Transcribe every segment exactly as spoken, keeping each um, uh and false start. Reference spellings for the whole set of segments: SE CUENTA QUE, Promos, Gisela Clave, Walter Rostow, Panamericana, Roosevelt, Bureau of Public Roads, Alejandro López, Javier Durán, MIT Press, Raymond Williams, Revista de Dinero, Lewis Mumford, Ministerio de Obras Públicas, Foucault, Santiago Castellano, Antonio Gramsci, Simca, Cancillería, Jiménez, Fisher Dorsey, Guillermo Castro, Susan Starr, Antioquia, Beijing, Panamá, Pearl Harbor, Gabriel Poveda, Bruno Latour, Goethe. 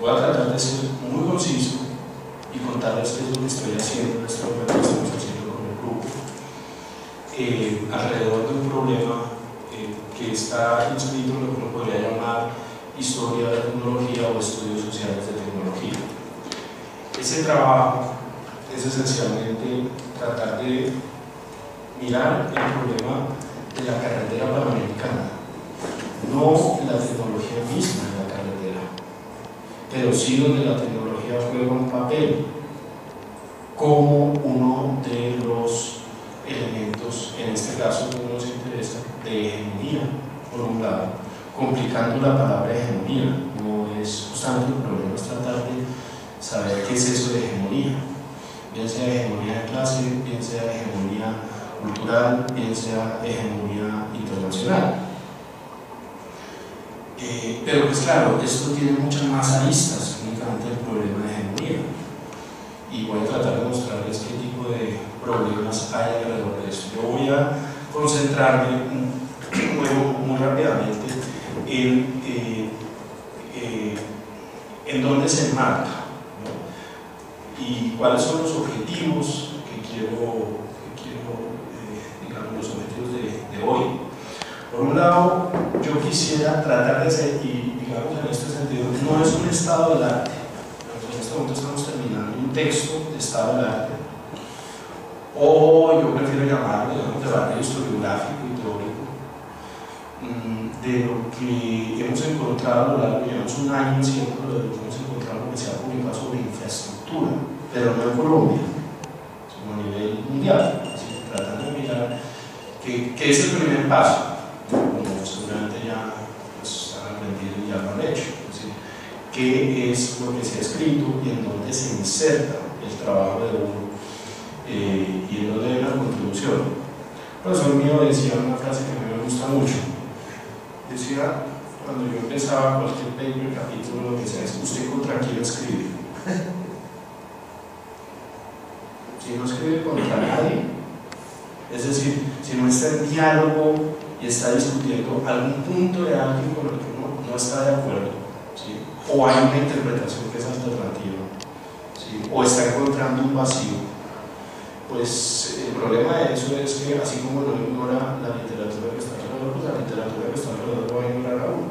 voy a tratar de ser muy conciso y contarles qué es lo que estoy haciendo, nuestra obra que estamos haciendo con el grupo, eh, alrededor de un problema eh, que está inscrito en lo que uno podría llamar historia de la tecnología o estudios sociales de tecnología. Ese trabajo es esencialmente tratar de mirar el problema de la carretera panamericana, no la tecnología misma de la carretera, pero sí donde la tecnología juega un papel como uno de los elementos, en este caso que nos interesa, de hegemonía, por un lado, complicando la palabra hegemonía, no es justamente el problema, es tratar de saber qué es eso de hegemonía, bien sea hegemonía de clase, bien sea hegemonía cultural, bien sea hegemonía internacional. Eh, pero pues claro, esto tiene muchas más aristas únicamente el problema de hegemonía, y voy a tratar de mostrarles qué tipo de problemas hay alrededor de eso. Yo voy a concentrarme muy, muy rápidamente en, eh, eh, en dónde se enmarca, ¿no? Y cuáles son los objetivos que quiero, que quiero eh, digamos, los objetivos de, de hoy. Por un lado, yo quisiera tratar de ser, y digamos en este sentido, no es un estado del arte. En este momento estamos terminando un texto de estado del arte, o yo prefiero llamarlo, digamos, debate historiográfico y teórico, de lo que hemos encontrado a lo largo de un año, siempre lo hemos encontrado, lo que se ha publicado sobre infraestructura, pero no en Colombia, sino a nivel mundial. Así que tratan de mirar que, que es el primer paso. Como seguramente ya pues, han aprendido y ya lo han hecho, ¿sí? ¿Qué es lo que se ha escrito y en dónde se inserta el trabajo de uno eh, y en dónde hay una contribución? El profesor mío decía una frase que a mí me gusta mucho. Decía, cuando yo empezaba cualquier paper, capítulo, lo que sea, es usted contra quién escribe. Si no escribe contra nadie, es decir, si no está en diálogo y está discutiendo algún punto de alguien con el que uno no está de acuerdo, ¿sí? O hay una interpretación que es alternativa, ¿sí? O está encontrando un vacío, pues el problema de eso es que así como no ignora la literatura que está alrededor, pues la literatura que está alrededor va a ignorar a uno.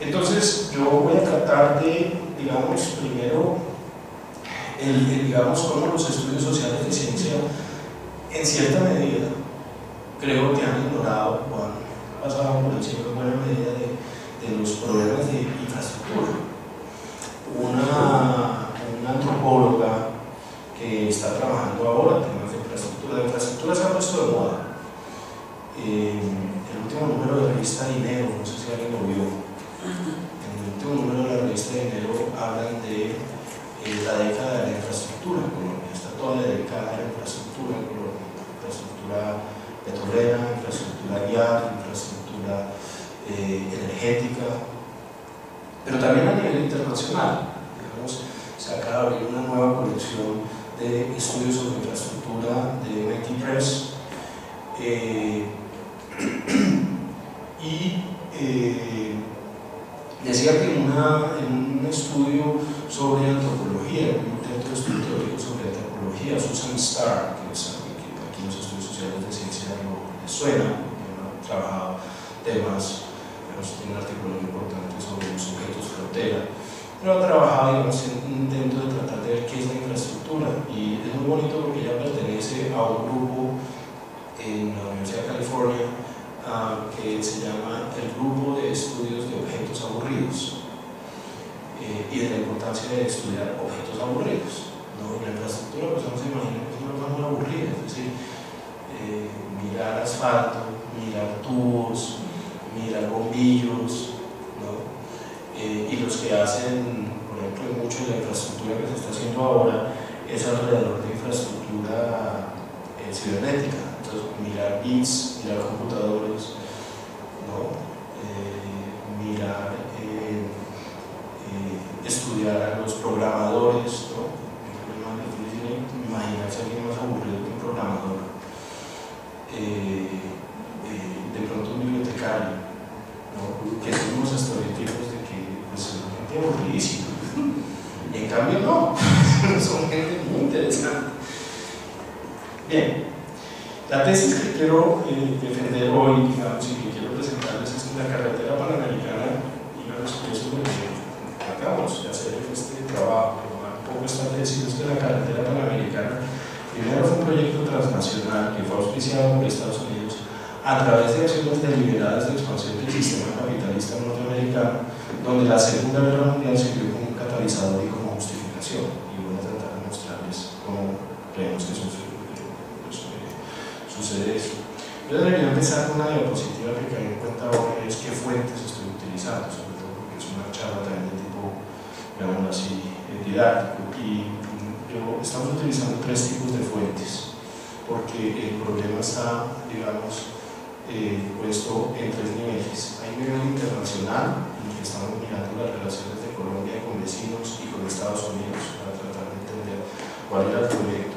Entonces yo voy a tratar de, digamos, primero el, el, digamos, cómo los estudios sociales de ciencia en cierta medida creo que han ignorado o han pasado por encima en buena medida de, de los problemas de infraestructura. Una, una antropóloga que está trabajando ahora temas de infraestructura, de infraestructura se ha puesto de moda. Eh, el último número de la revista de Dinero, no sé si alguien lo vio, en el último número de la revista de Dinero hablan de eh, la década de la infraestructura en Colombia, está toda la década de la infraestructura en Colombia, infraestructura petrolera, infraestructura vial, infraestructura eh, energética, pero también a nivel internacional. Digamos, se acaba de abrir una nueva colección de estudios sobre infraestructura de M I T Press eh, y eh, decía que una, en un estudio sobre antropología, en un texto de estudio teórico sobre antropología, Susan Starr, que es aquí nos estudia de ciencia no les suena, ha trabajado temas, tiene un artículo muy importante sobre los objetos frontera, pero ha trabajado en un intento de tratar de ver qué es la infraestructura, y es muy bonito porque ella pertenece a un grupo en la Universidad de California uh, que se llama el Grupo de Estudios de Objetos Aburridos eh, y de la importancia de estudiar objetos aburridos, ¿no? La infraestructura, pues no se imagina que es una cosa muy aburrida, es decir, Eh, mirar asfalto, mirar tubos, mirar bombillos, ¿no? eh, y los que hacen, por ejemplo, mucho de la infraestructura que se está haciendo ahora es alrededor de infraestructura eh, cibernética, entonces mirar bits, mirar computadores, ¿no? eh, mirar, eh, eh, estudiar a los programadores, ¿no? Imaginarse a alguien más aburrido que un programador. Eh, eh, de pronto un bibliotecario, ¿no? Que son unos estereotipos de que pues, qué aburridísimo. En cambio no, son gente muy interesante. Bien, la tesis que quiero eh, defender hoy, digamos, y que quiero presentarles es que la carretera panamericana y los precios de que acabamos de hacer este trabajo, un poco esta tesis es que la carretera panamericana primero fue un proyecto transnacional que fue auspiciado por Estados Unidos a través de acciones deliberadas de expansión del sistema capitalista norteamericano, donde la Segunda Guerra Mundial sirvió como un catalizador y como justificación. Y voy a tratar de mostrarles cómo creemos que sucede eso. Yo debería empezar con una diapositiva que caí en cuenta ahora, es qué fuentes estoy utilizando, sobre todo porque es una charla también de tipo, digamos así, didáctico. Y yo, estamos utilizando tres tipos de fuentes, porque el problema está, digamos, Eh, puesto en tres niveles. Hay un nivel internacional en el que estamos mirando las relaciones de Colombia con vecinos y con Estados Unidos para tratar de entender cuál era el proyecto.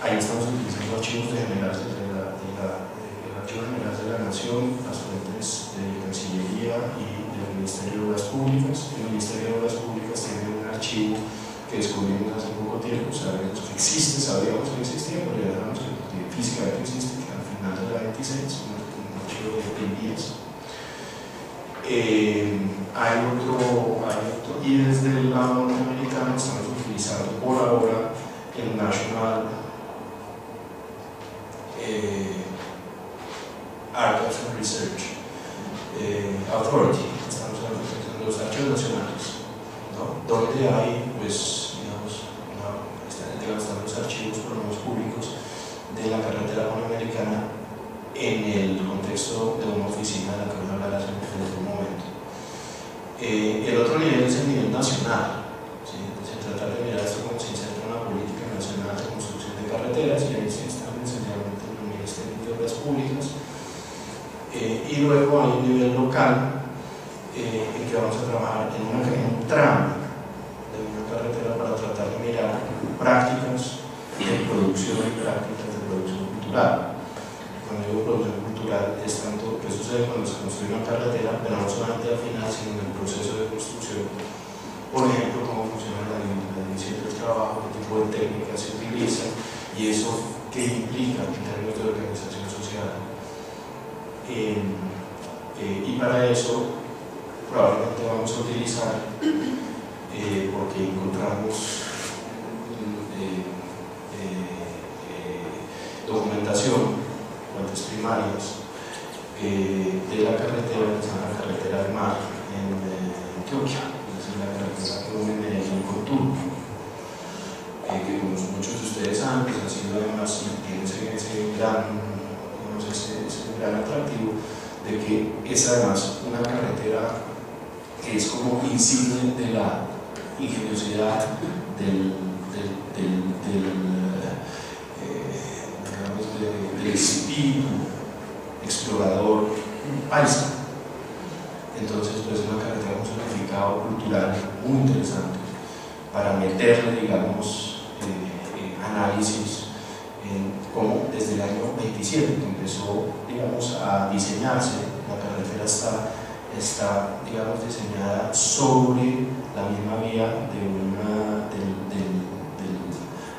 Ahí estamos utilizando archivos generales de la, de la, de la Archivo General de la Nación, las fuentes de Cancillería y del Ministerio de Obras Públicas. El Ministerio de Obras Públicas tiene un archivo que descubrimos hace poco tiempo, sabemos que existe, sabíamos que existía, pero ya sabemos que físicamente existe, de la veintiséis, un archivo de diez. Eh, hay, otro, hay otro, y desde el lado norteamericano estamos utilizando por ahora el National eh, Archives and Research eh, Authority, estamos utilizando los archivos nacionales, ¿no? Donde hay, pues, digamos, no, están, están los archivos Promos públicos de la carretera panamericana en el contexto de una oficina de la que voy a hablar hace un momento. Eh, el otro nivel es el nivel nacional, ¿sí? Se trata de mirar esto como si se entra en una política nacional de construcción de carreteras, y ahí se están esencialmente los ministerios de obras públicas. Eh, y luego hay un nivel local eh, en que vamos a trabajar en una un tramo de una carretera para tratar de mirar prácticas de producción y prácticas de producción cultural. Cuando digo producción cultural es tanto que sucede cuando se construye una carretera, pero no solamente al final, sino en el proceso de construcción. Por ejemplo, cómo funciona la división del trabajo, qué tipo de técnicas se utilizan y eso qué implica en términos de organización social. Eh, eh, y para eso probablemente vamos a utilizar, eh, porque encontramos eh, documentación, fuentes primarias eh, de la carretera, que se llama la Carretera del Mar en eh, Antioquia, es decir, la carretera que une Medellín con Turbo, eh, que como muchos de ustedes saben, pues ha sido además, tiene ese, ese, gran, digamos, ese, ese gran atractivo de que es además una carretera que es como insigne de la ingeniosidad del, del, del, del del espíritu explorador paisa. Entonces, pues es una carretera con un significado cultural muy interesante para meterle, digamos, eh, eh, análisis en cómo desde el año veintisiete que empezó, digamos, a diseñarse. La carretera está, está digamos, diseñada sobre la misma vía de una, del, del, del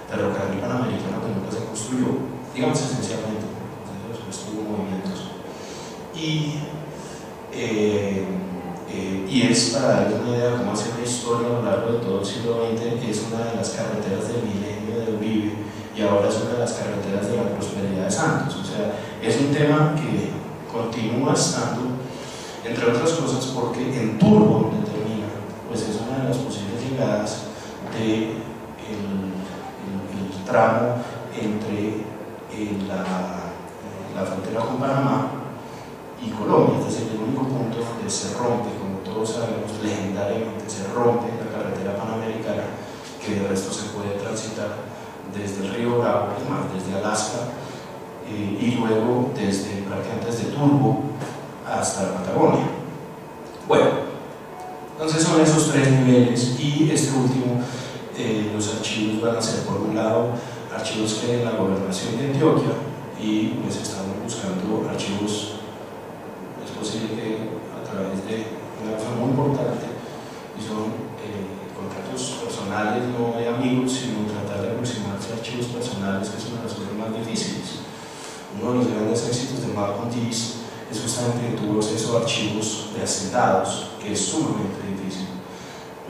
ferrocarril panamericano que nunca se construyó, digamos esencialmente, entonces hubo movimientos y, eh, eh, y es, para darles una idea de cómo hace una historia a lo largo de todo el siglo veinte, es una de las carreteras del milenio de Uribe y ahora es una de las carreteras de la prosperidad de Santos. O sea, es un tema que continúa estando, entre otras cosas, porque en Turbo, donde termina, pues es una de las posibles llegadas del el, el tramo entre En la, en la frontera con Panamá y Colombia, es decir, el único punto donde se rompe, como todos sabemos, legendariamente se rompe la carretera panamericana, que de resto se puede transitar desde el río Bravo, es más, desde Alaska, eh, y luego desde prácticamente desde Turbo hasta la Patagonia. Bueno, entonces son esos tres niveles, y este último, eh, los archivos van a ser por un lado archivos que en la gobernación de Antioquia, y pues estamos buscando archivos, es posible que a través de una cosa muy importante Hughes es justamente que tuvo acceso a archivos de hacendados, que es sumamente difícil,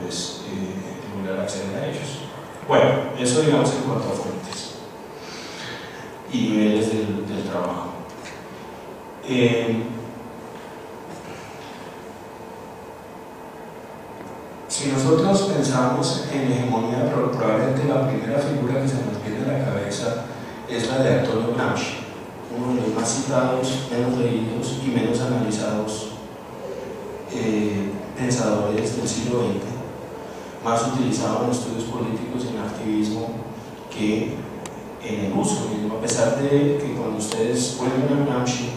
pues, eh, lograr acceder a ellos. Bueno, eso digamos en cuanto a fuentes y niveles del, del trabajo. Eh, si nosotros pensamos en hegemonía, probablemente la primera figura que se nos viene a la cabeza es la de Antonio Gramsci, uno de los más citados, menos leídos y menos analizados eh, pensadores del siglo veinte, más utilizado en estudios políticos y en activismo que en el uso mismo, a pesar de que cuando ustedes vuelven a Gramsci,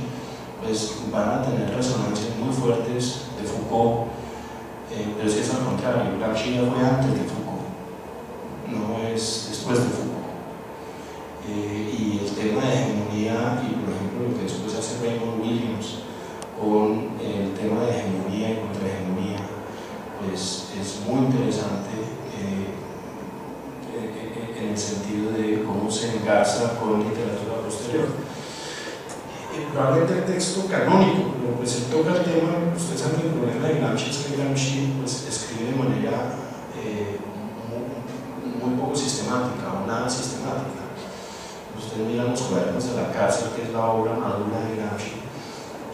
pues van a tener resonancias muy fuertes de Foucault, eh, pero si es al contrario, Gramsci ya fue antes de Foucault, no es después de Foucault. Eh, y el tema de hegemonía, y por ejemplo lo que después hace Raymond Williams con el tema de hegemonía y contrahegemonía, pues es muy interesante eh, en el sentido de cómo se engarza con literatura posterior. Eh, probablemente el texto canónico, lo que se toca el tema, ustedes saben que el problema de Gramsci es que Gramsci pues, escribe de manera eh, muy, muy poco sistemática o nada sistemática. Ustedes miran los cuadernos de la cárcel, que es la obra madura de Gramsci,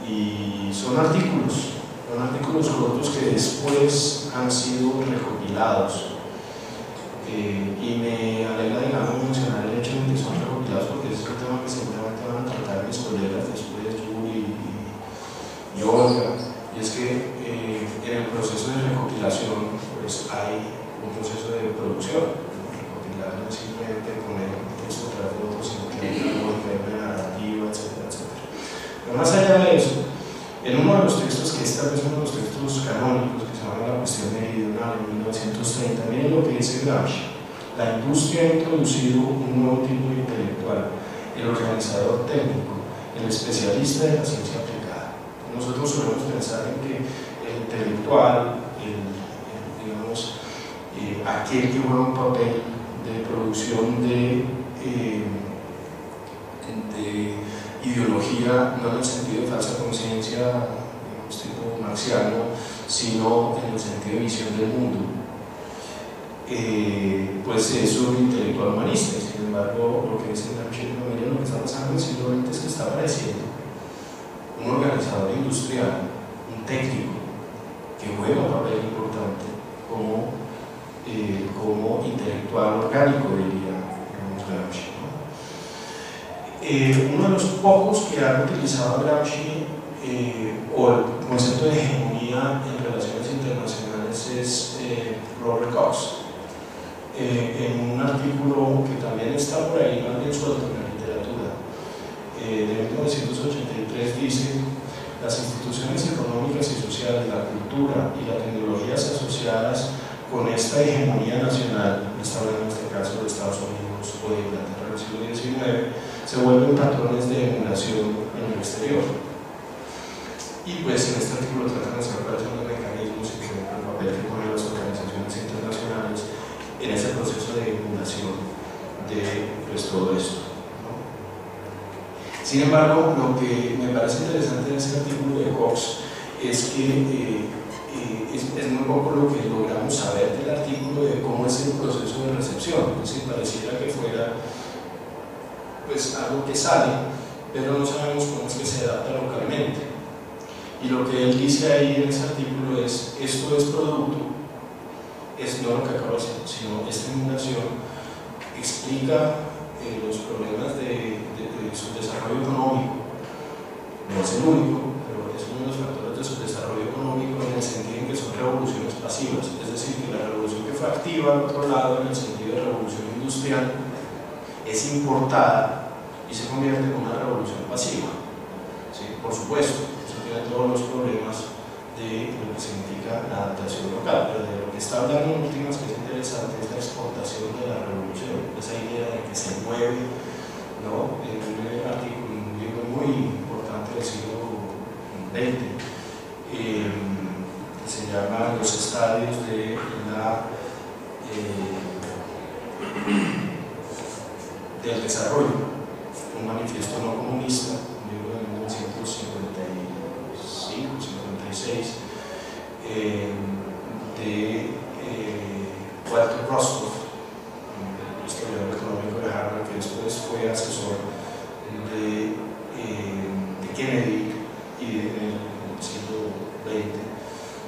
y son artículos, son artículos cortos que después han sido recopilados. Eh, y me alegra, digamos, mencionar el hecho de que son recopilados, porque es un tema que seguramente van a tratar mis colegas después, tú y, y Olga, y es que eh, en el proceso de recopilación pues, hay un proceso de producción, ¿no? Recopilar no es simplemente poner tras de otros, sino que hay una narrativa, etcétera, etcétera. Pero más allá de eso, en uno de los textos que esta vez uno de los textos canónicos que se llama La cuestión meridional en mil novecientos treinta, miren lo que dice Gramsci: la industria ha introducido un nuevo tipo de intelectual, el organizador técnico, el especialista de la ciencia aplicada. Nosotros solemos pensar en que el intelectual, el, el, digamos, eh, aquel que juega un papel de producción de Eh, de ideología, no en el sentido de falsa conciencia, digamos, tipo marxiano, sino en el sentido de visión del mundo, eh, pues es un intelectual humanista. Sin embargo, lo que dice Gramsci, lo que está pasando en el siglo veinte es que está apareciendo un organizador industrial, un técnico, que juega un papel importante como, eh, como intelectual orgánico, diría. Gramsci, ¿no? Eh, uno de los pocos que han utilizado Gramsci eh, o el concepto de hegemonía en relaciones internacionales es eh, Robert Cox, eh, en un artículo que también está por ahí, más bien suelto en la literatura, eh, de mil novecientos ochenta y tres, dice: las instituciones económicas y sociales, la cultura y las tecnologías asociadas con esta hegemonía nacional, está hablando en este caso de Estados Unidos o de Inglaterra del siglo diecinueve, se vuelven patrones de emulación en el exterior. Y pues en este artículo tratan de saber cuáles son los mecanismos y el papel que ponen las organizaciones internacionales en ese proceso de emulación de pues, todo esto, ¿no? Sin embargo, lo que me parece interesante de ese artículo de Cox es que eh, Eh, es, es muy poco lo que logramos saber del artículo de cómo es el proceso de recepción. Es decir, pareciera que fuera pues, algo que sale, pero no sabemos cómo es que se adapta localmente. Y lo que él dice ahí en ese artículo es: esto es producto, es no lo que acabo de hacer, sino esta emulación explica eh, los problemas de, de, de su desarrollo económico. No es el único, pero es uno de los factores de su desarrollo económico, en el sentido en que son revoluciones pasivas, es decir, que la revolución que fue activa, al otro lado, en el sentido de revolución industrial, es importada y se convierte en una revolución pasiva, ¿sí? Por supuesto, eso tiene todos los problemas de lo que significa la adaptación local, pero de lo que está hablando en últimas, que es interesante, es la exportación de la revolución, esa idea de que se mueve, ¿no? En un artículo, un libro muy importante del siglo veinte, Eh, que se llama Los estadios de la, eh, del desarrollo, un manifiesto no comunista, un libro de mil novecientos cincuenta y tres, mil novecientos dieciséis eh, de eh, Walter Rostow, un historiador económico de Harvard, que después fue asesor de, eh, de Kennedy y de, en el siglo veinte,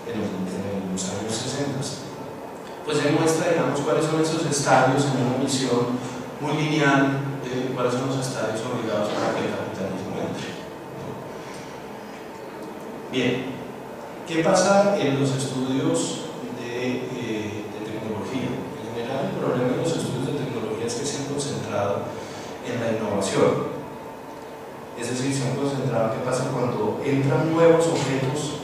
en los, en los años sesenta. Pues él muestra, digamos, cuáles son esos estadios en una misión muy lineal, eh, cuáles son los estadios obligados a la que Bien, ¿qué pasa en los estudios de, eh, de tecnología? En general, el problema de los estudios de tecnología es que se han concentrado en la innovación. Es decir, se han concentrado en qué pasa cuando entran nuevos objetos,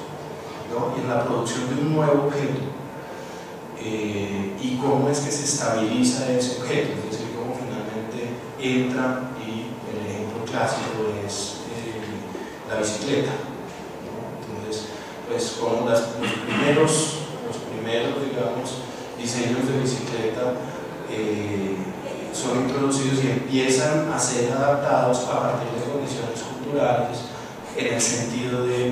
¿no?, y en la producción de un nuevo objeto. Eh, y cómo es que se estabiliza ese objeto, es decir, cómo finalmente entra, y el ejemplo clásico es eh, la bicicleta. Pues con las, los, primeros, los primeros, digamos, diseños de bicicleta eh, son introducidos y empiezan a ser adaptados a partir de condiciones culturales, en el sentido de,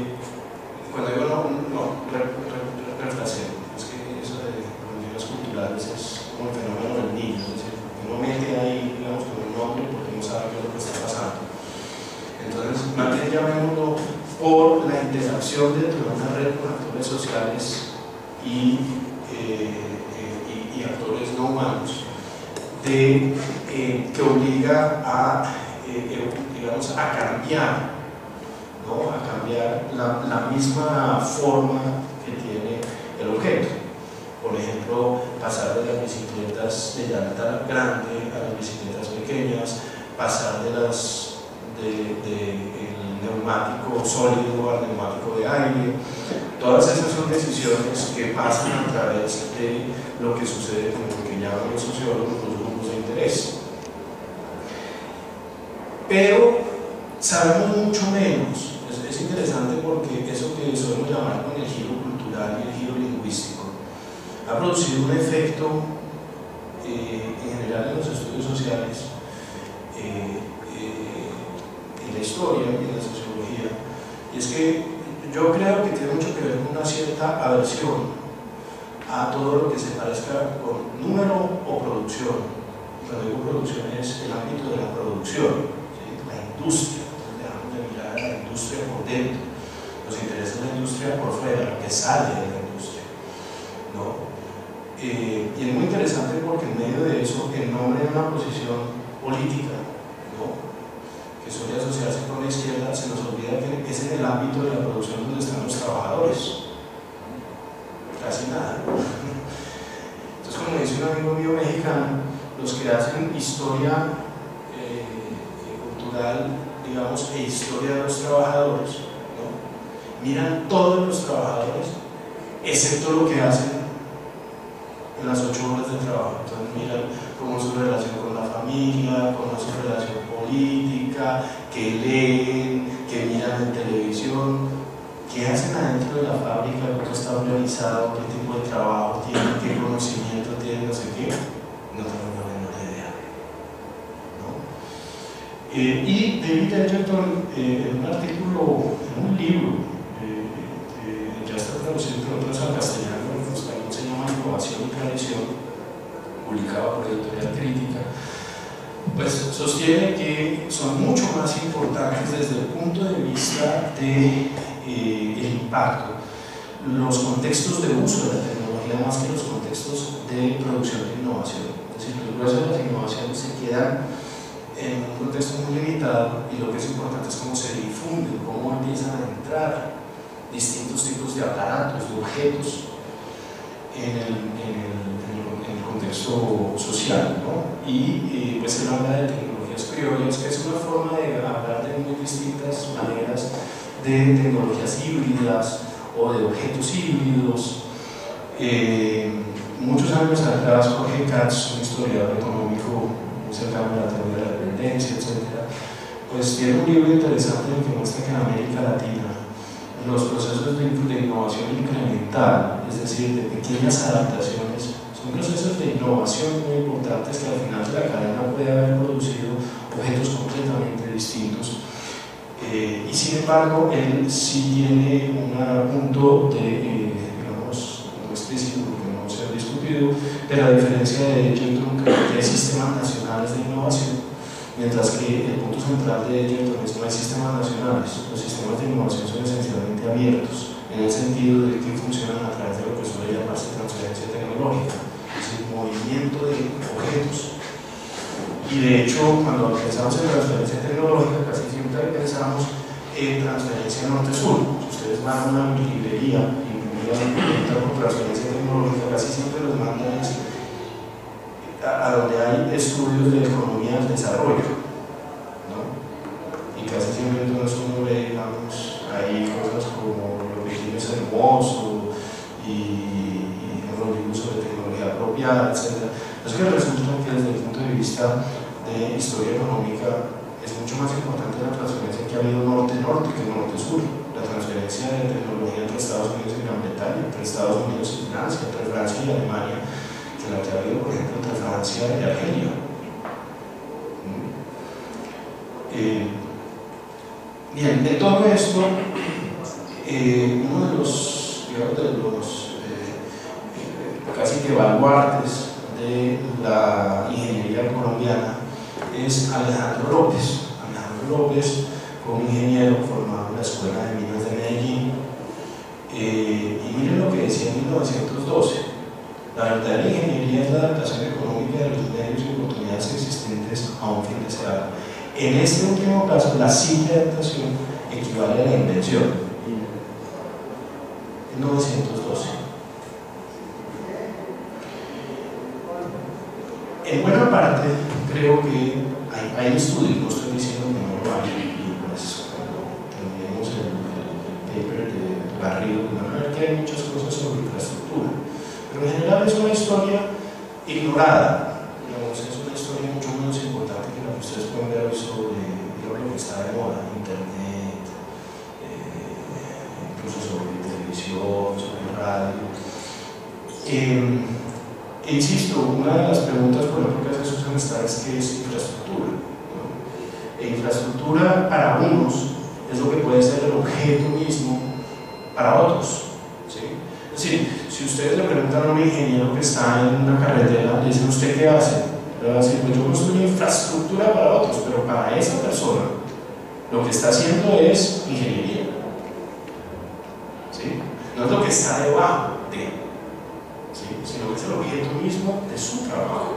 cuando digo no, no, refraseo, es que eso de condiciones culturales es como el fenómeno del niño, es decir, uno mete ahí, digamos, con un nombre porque no sabe qué es lo que está pasando. Entonces, más bien llamémoslo por la interacción dentro de una red con actores sociales y, eh, y, y actores no humanos, de, eh, que obliga a, eh, digamos, a cambiar, ¿no?, a cambiar la, la misma forma que tiene el objeto. Por ejemplo, pasar de las bicicletas de llanta grande a las bicicletas pequeñas, pasar de las de, de neumático sólido al neumático de aire. Todas esas son decisiones que pasan a través de lo que sucede con lo que llaman los sociólogos los grupos de interés. Pero sabemos mucho menos. Es, es interesante porque eso que solemos llamar con el giro cultural y el giro lingüístico ha producido un efecto eh, en general en los estudios sociales, eh, en la historia y en la sociología, y es que yo creo que tiene mucho que ver con una cierta aversión a todo lo que se parezca con número o producción. Cuando digo producción es el ámbito de la producción, ¿sí?, la industria. Entonces dejamos de mirar a la industria por dentro, nos interesa la industria por fuera, lo que sale de la industria, ¿no? Eh, y es muy interesante porque en medio de eso, en nombre de una posición política, ¿no?, que suele asociarse con la izquierda, se nos olvida que es en el ámbito de la producción donde están los trabajadores. Casi nada. Entonces, como dice un amigo mío mexicano, los que hacen historia eh, cultural, digamos, e historia de los trabajadores, ¿no?, miran todos los trabajadores, excepto lo que hacen en las ocho horas de trabajo. Entonces, miran cómo es su relación con la familia, cómo es su relación política, que leen, que miran en televisión, qué hacen adentro de la fábrica, cómo está organizado, qué tipo de trabajo tienen, qué conocimiento tienen, no sé qué. No tengo la menor idea, ¿no? Eh, y David Edgerton, eh, en un artículo, en un libro, eh, eh, ya está traducido entre otros al castellano, en español se llama Innovación y Tradición, publicado por Editorial Crítica, pues sostiene que son mucho más importantes desde el punto de vista del de, eh, impacto los contextos de uso de la tecnología más que los contextos de producción e innovación. Es decir, el grueso de las innovaciones se quedan en un contexto muy limitado, y lo que es importante es cómo se difunden, cómo empiezan a entrar distintos tipos de aparatos, de objetos en el, en el contexto social, ¿no? Y eh, pues él habla de tecnologías criollas, que es una forma de hablar de muy distintas maneras de tecnologías híbridas o de objetos híbridos. Eh, muchos años atrás, Jorge Katz, un historiador económico muy cercano a la teoría de la dependencia, etcétera, pues tiene un libro interesante en que muestra que en América Latina los procesos de, de innovación incremental, es decir, de pequeñas adaptaciones, son procesos de innovación muy importantes que al final de la cadena puede haber producido objetos completamente distintos Eh, y sin embargo, él sí tiene un punto de, eh, digamos, no específico, que no se ha discutido, de la diferencia de Edgerton, que hay sistemas nacionales de innovación, mientras que el punto central de Edgerton es que no hay sistemas nacionales, los sistemas de innovación son esencialmente abiertos, en el sentido de que funcionan a través de lo que suele llamarse transferencia tecnológica, es el movimiento de objetos. Y de hecho, cuando pensamos en transferencia tecnológica, casi siempre pensamos en transferencia norte-sur. Si ustedes van a una librería y publican por transferencia tecnológica, casi siempre los mandan a donde hay estudios de economía del desarrollo, ¿no? Y casi siempre entonces uno ve, digamos, ahí cosas como lo que tiene es hermoso y el uso de tecnología propia, etcétera. Es que resulta que desde el punto de vista de historia económica es mucho más importante la transferencia que ha habido norte-norte que norte-sur, la transferencia de tecnología entre Estados Unidos y Gran Bretaña, entre Estados Unidos y Francia, entre Francia y Alemania, que la que ha habido, por ejemplo, entre Francia y Argelia. Eh, bien, de todo esto, eh, uno de los, digamos, de los eh, casi que baluartes de la ingeniería colombiana es Alejandro López. Alejandro López fue un ingeniero formado en la Escuela de Minas de Medellín, eh, y miren lo que decía en mil novecientos doce: la verdadera ingeniería es la adaptación económica de los medios y oportunidades existentes a un fin deseado. En este último caso, la simple adaptación equivale a la invención. En mil novecientos doce. En buena parte, creo que hay, hay estudios, no estoy diciendo que no lo hay, y pues cuando tenemos el, el paper de Garrido, van a ver que hay muchas cosas sobre infraestructura, pero en general es una historia ignorada, digamos, es una historia mucho menos importante que la que ustedes pueden ver sobre lo que está de moda, internet, eh, incluso sobre televisión, sobre radio. Eh, Insisto, una de las preguntas por ejemplo que hace Susan Starr es ¿qué es infraestructura? ¿No? E infraestructura para unos es lo que puede ser el objeto mismo para otros, ¿sí? Es decir, si ustedes le preguntan a un ingeniero que está en una carretera, le dicen ¿usted qué hace? Le va a decir, pues yo construyo infraestructura para otros, pero para esa persona lo que está haciendo es ingeniería, ¿sí? No es lo que está debajo de, sino que es el objeto mismo de su trabajo,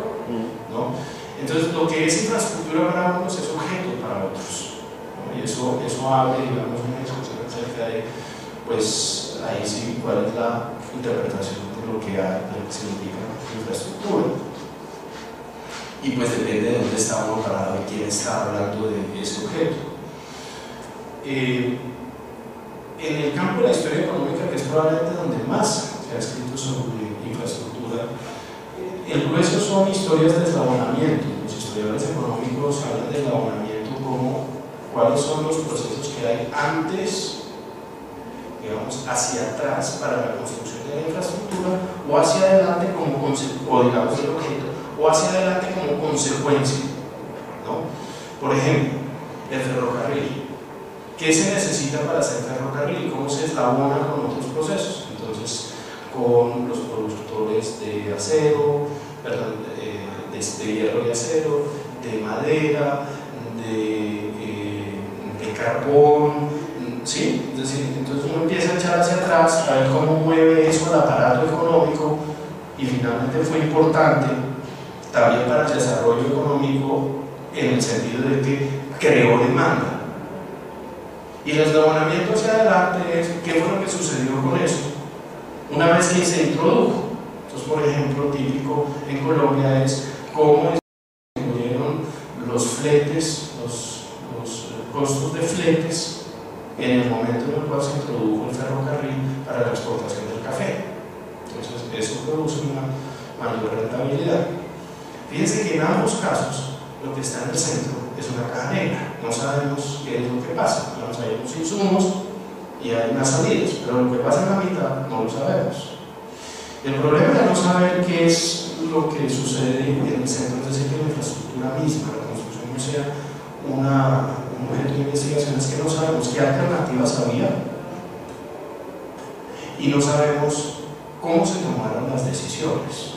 ¿no? Entonces, lo que es infraestructura para unos es objeto para otros, ¿no? Y eso, eso abre, digamos, una discusión acerca de, pues, ahí sí, cuál es la interpretación de lo que, hay, de lo que significa infraestructura. Y pues depende de dónde está uno parado y quién está hablando de ese objeto. Eh, en el campo de la historia económica, que es probablemente donde más se ha escrito sobre infraestructura, el grueso son historias de eslabonamiento. Los historiadores económicos hablan de eslabonamiento como cuáles son los procesos que hay antes, digamos, hacia atrás para la construcción de la infraestructura, o hacia adelante como o digamos el objeto, o hacia adelante como consecuencia, ¿no? Por ejemplo, el ferrocarril. ¿Qué se necesita para hacer ferrocarril? ¿Cómo se eslabona con otros procesos? Entonces, con los productores de acero, perdón, de, de, de hierro y acero, de madera, de, de carbón, ¿sí? Es decir, entonces uno empieza a echar hacia atrás a ver cómo mueve eso el aparato económico, y finalmente fue importante también para el desarrollo económico en el sentido de que creó demanda. Y el eslabonamiento hacia adelante es ¿qué fue lo que sucedió con eso? Una vez que se introdujo. Entonces, por ejemplo, típico en Colombia es cómo se incluyeron los fletes, los, los costos de fletes en el momento en el cual se introdujo el ferrocarril para la exportación del café. Entonces, eso produce una mayor rentabilidad. Fíjense que en ambos casos, lo que está en el centro es una caja negra. No sabemos qué es lo que pasa. No sabemos insumos y hay unas salidas, pero lo que pasa en la mitad no lo sabemos. El problema de no saber qué es lo que sucede en el centro es decir que la infraestructura misma, la construcción no sea una, un objeto de investigación es que no sabemos qué alternativas había y no sabemos cómo se tomaron las decisiones.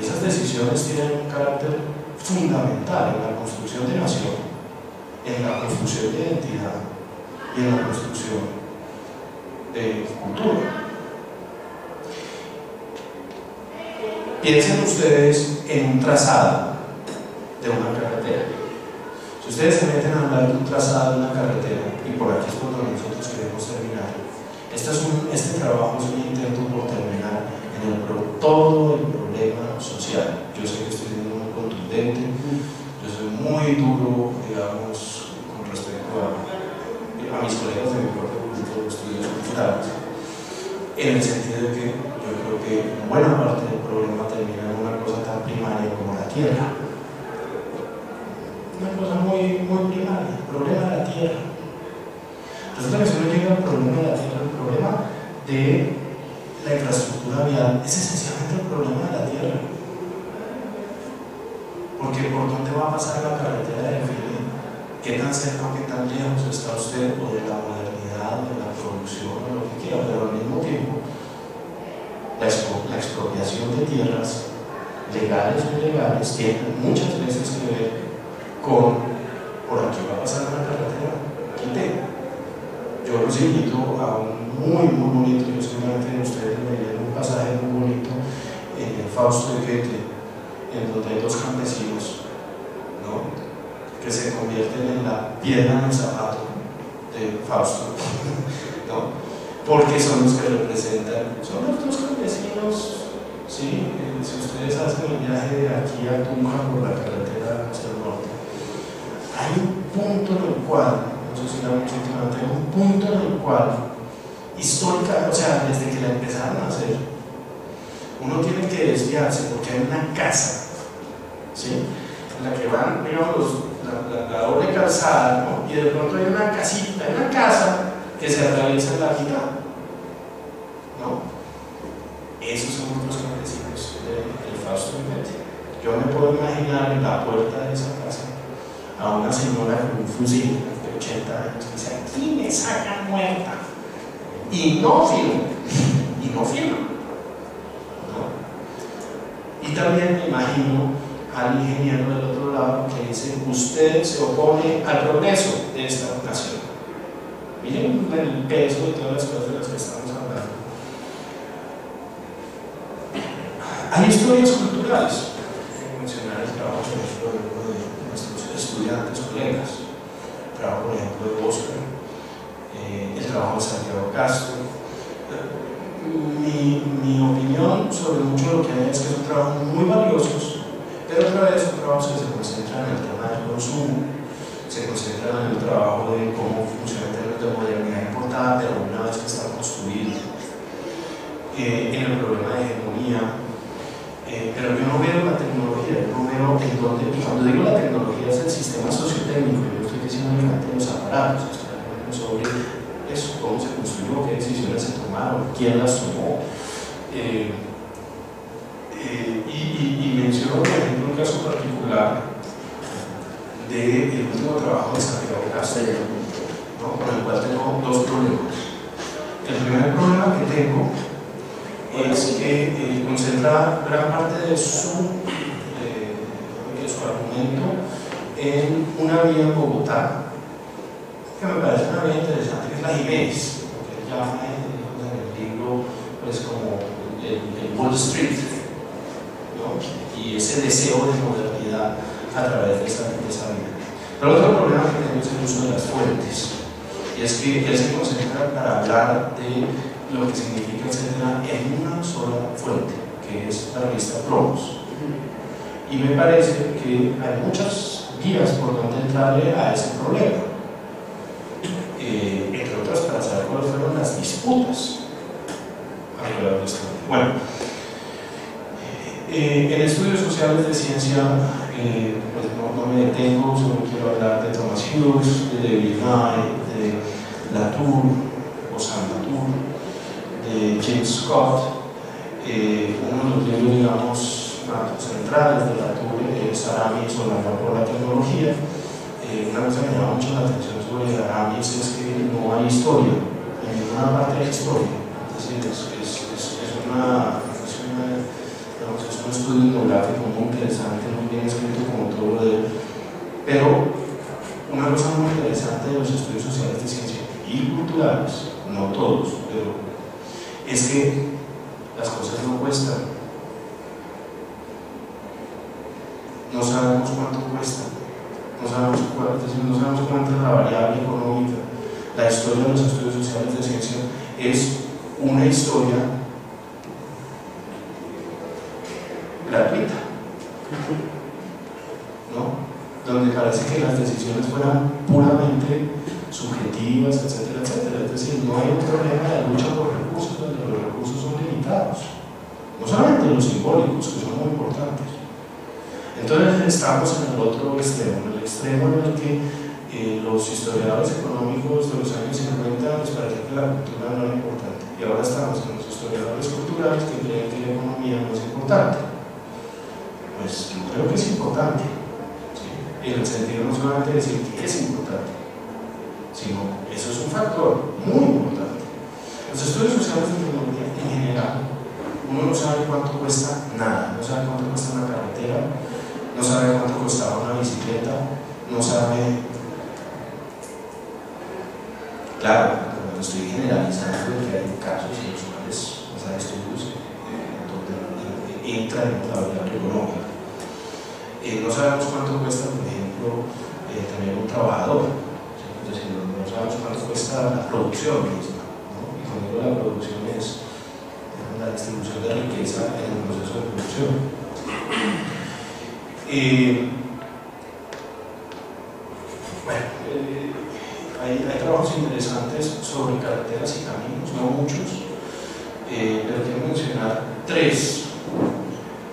Esas decisiones tienen un carácter fundamental en la construcción de nación, en la construcción de identidad y en la construcción de cultura. Piensen ustedes en un trazado de una carretera. Si ustedes se meten a hablar de un trazado de una carretera, y por aquí es por donde nosotros queremos terminar, este, es un, este trabajo es un intento por terminar en el pro, todo el problema social. Yo sé que estoy siendo muy contundente, yo soy muy duro, digamos, con respecto a, a mis colegas de mi propio grupo de estudios militares, en el sentido de que yo creo que buena parte del problema termina en una cosa tan primaria como la tierra. Una cosa muy, muy primaria, el problema de la tierra. Resulta que si uno llega al problema de la tierra, el problema de la infraestructura vial es esencialmente el problema de la tierra. Porque ¿por dónde va a pasar la carretera de Fili? ¿Qué tan cerca o qué tan lejos está usted o de la modernidad, de la producción o lo que quiera? Pero al mismo tiempo, la expropiación de tierras, legales o ilegales, tiene muchas veces que ver con por aquí va a pasar una carretera. Quite. Yo los invito a un muy, muy bonito, yo seguramente ustedes leyeron un pasaje muy bonito en el Fausto de Goethe, en donde hay dos campesinos, ¿no?, que se convierten en la piedra en el zapato de Fausto, ¿no?, porque son los que representan, son los dos campesinos, ¿sí? Eh, si ustedes hacen el viaje de aquí a Tunja por la carretera hacia el norte, hay un punto en el cual, no sé si era mucho importante, hay un punto en el cual, histórica, o sea, desde que la empezaron a hacer, uno tiene que desviarse porque hay una casa, ¿sí?, en la que van, digamos, la, la, la doble calzada, ¿no?, y de pronto hay una casita, hay una casa que se atraviesa en la mitad. ¿No? Esos son los campesinos del Fausto de Goethe. Yo me puedo imaginar en la puerta de esa casa a una señora con un fusil de ochenta años que dice: aquí me sacan muerta. Y no firma. Y no firma. ¿No? Y también me imagino al ingeniero del otro lado que dice: usted se opone al progreso de esta nación. Miren el peso de todas las cosas de las que estamos hablando. Hay historias culturales, que mencionar el trabajo, por ejemplo, de nuestros estudiantes, colegas, el trabajo, por ejemplo, de Oscar, eh, el trabajo de Santiago Castro. Mi, mi opinión sobre mucho de lo que hay es que son trabajos muy valiosos, pero otra vez son trabajos que se concentran en el tema del consumo, se concentran en el trabajo de cómo funciona el de modernidad importada, pero una vez que está construido, eh, en el problema de hegemonía, eh, pero yo no veo la tecnología, yo no veo en dónde, cuando digo la tecnología es el sistema sociotécnico, yo estoy diciendo de los aparatos, estoy hablando sobre eso, cómo se construyó, qué decisiones se tomaron, quién las tomó, eh, eh, y, y, y menciono por ejemplo un caso particular del de último trabajo de Santiago Castellano, ¿no?, con el cual tengo dos problemas. El primer problema que tengo es que eh, concentra gran parte de su, eh, de su argumento en una vía en Bogotá que me parece una vía interesante, que es la Jiménez, que él llama en el libro pues, como el, el Wall Street, ¿no?, y ese deseo de modernidad a través de esta, de esta vida. Pero otro problema que tenemos es el uso de las fuentes, y es que él se concentra para hablar de lo que significa etcétera en una sola fuente, que es la revista Promos, y me parece que hay muchas vías por donde entrarle a ese problema, eh, entre otras para saber cuáles fueron las disputas alrededor de esta. Bueno, eh, en estudios sociales de ciencia, Eh, pues no, no me detengo, solo quiero hablar de Thomas Hughes, de David Nye, de Latour, Susan Latour, de James Scott. Eh, uno de los libros, digamos, más centrales de Latour es Aramis o la labor por la tecnología, eh, una cosa que me llama mucho la atención sobre Davis es que no hay historia, en ninguna parte hay historia. Entonces, es, es, es, una, es, una, digamos, es un estudio etnográfico muy interesante, muy bien escrito, como todo lo de él. Pero una cosa muy interesante de los estudios sociales de ciencia y culturales, no todos, pero es que las cosas no cuestan. No sabemos cuánto cuesta, no sabemos, cuánto, no sabemos cuánto es la variable económica. La historia de los estudios sociales de ciencia es una historia gratuita, ¿no? Donde parece que las decisiones fueran puramente subjetivas, etcétera, etcétera. Es decir, no hay un problema de lucha por recursos, donde los recursos son limitados, no solamente los simbólicos, que son muy importantes. Entonces estamos en el otro extremo, en el extremo en el que eh, los historiadores económicos de los años cincuenta les parecía que la cultura no era importante, y ahora estamos con los historiadores culturales que creen que la economía no es importante. Pues yo creo que es importante, ¿sí? En el sentido no solamente de decir que es importante, sino eso es un factor muy importante. Los estudios sociales de economía en general, uno no sabe cuánto cuesta nada, no sabe cuánto cuesta una carretera, no sabe cuánto costaba una bicicleta, no sabe... Claro, cuando estoy generalizando, que hay casos en los cuales o sea, estudios eh, donde entra en la variable económica. Eh, no sabemos cuánto cuesta, por ejemplo, eh, tener un trabajador, ¿sí? Es decir, no sabemos cuánto cuesta la producción misma, ¿no? Y cuando digo la producción es la distribución de riqueza en el proceso de producción. Eh, bueno, eh, hay, hay trabajos interesantes sobre carreteras y caminos, no muchos, eh, pero quiero mencionar tres.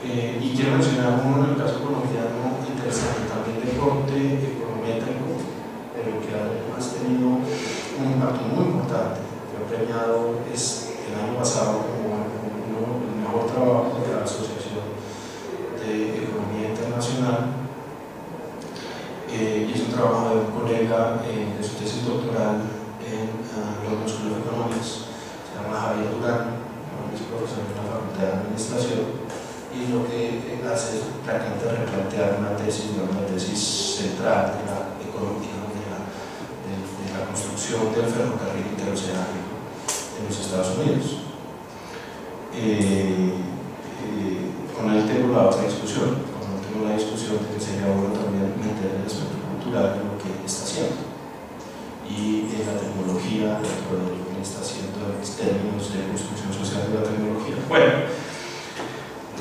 Eh, y quiero mencionar uno en el caso colombiano interesante, también de corte econométrico, pero que además ha tenido un impacto muy importante. Fue premiado es, el año pasado como uno, el mejor trabajo de la Asociación de Economía Internacional, eh, y es un trabajo de un colega eh, de su tesis doctoral en uh, London School of Economics, se llama Javier Durán, es profesor de la Facultad de Administración, y lo que hace es prácticamente replantear una tesis, una tesis central de la economía, de la, de, de la construcción del ferrocarril interoceánico en los Estados Unidos. Eh, eh, Con él tengo la otra discusión, con él tengo la discusión de que sería bueno también meter el aspecto cultural en lo que él está haciendo y en la tecnología, dentro de lo que él está haciendo en términos de construcción social de la tecnología. Bueno,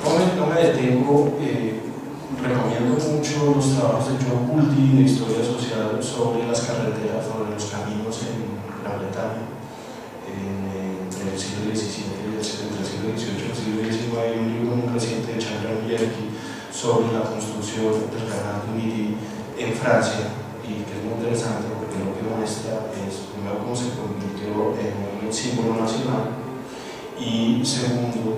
no me, no me detengo, eh, recomiendo mucho los trabajos de John Puldy de historia social sobre las carreteras, sobre los caminos en Gran Bretaña, en, entre el siglo diecisiete y el siglo dieciocho, el siglo diecinueve. Hay un libro muy reciente de Chandler Yerky sobre la construcción del canal de Midi en Francia, y que es muy interesante porque lo que muestra es primero cómo se convirtió en un símbolo nacional, y segundo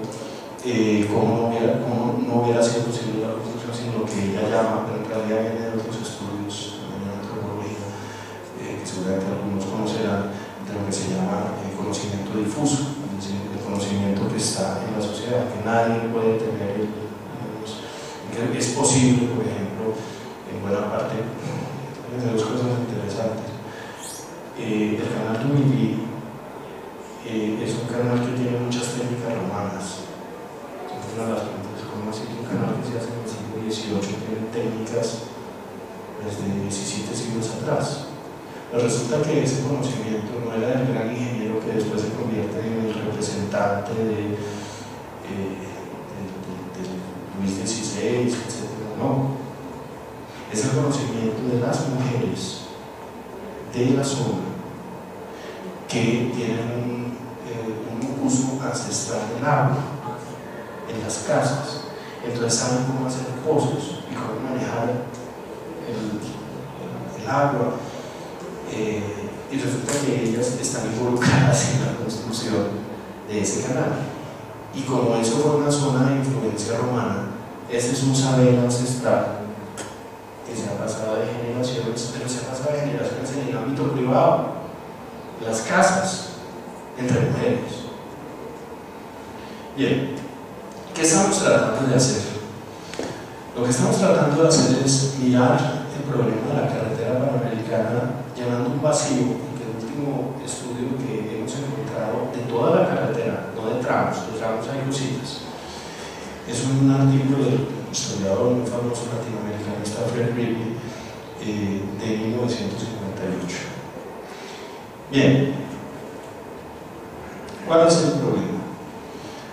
eh, cómo, no hubiera, cómo no hubiera sido posible la construcción sino que ella llama, pero en realidad viene de otros estudios en antropología eh, que seguramente algunos conocerán, de lo que se llama el conocimiento difuso, es decir, el conocimiento que está en la sociedad, que nadie puede tener, digamos, que es posible, por ejemplo, en buena parte, de dos cosas interesantes. Eh, el canal Tumilí eh, es un canal que tiene muchas técnicas romanas, es una de las preguntas, ¿cómo así un canal que se hace en el siglo dieciocho tiene técnicas desde diecisiete siglos atrás? Pero resulta que ese conocimiento no era del gran ingeniero que después se convierte en el representante de, eh, de, de, de Luis dieciséis, etcétera. No. Es el conocimiento de las mujeres de la zona que tienen eh, un uso ancestral del agua en las casas. Entonces saben cómo hacer pozos y cómo manejar el, el agua. Eh, y resulta que ellas están involucradas en la construcción de ese canal, y como eso fue una zona de influencia romana, ese es un saber ancestral que se ha pasado de generación innovaciones, pero se pasa a generaciones en el ámbito privado, las casas, entre mujeres. Bien, ¿qué estamos tratando de hacer? Lo que estamos tratando de hacer es mirar el problema de la carretera panamericana llenando un vacío, que el último estudio que hemos encontrado de toda la carretera, no de tramos, de tramos hay cositas. Es un artículo del historiador muy famoso latinoamericanista Fred Rippen eh, de mil novecientos cincuenta y ocho. Bien, ¿cuál es el problema?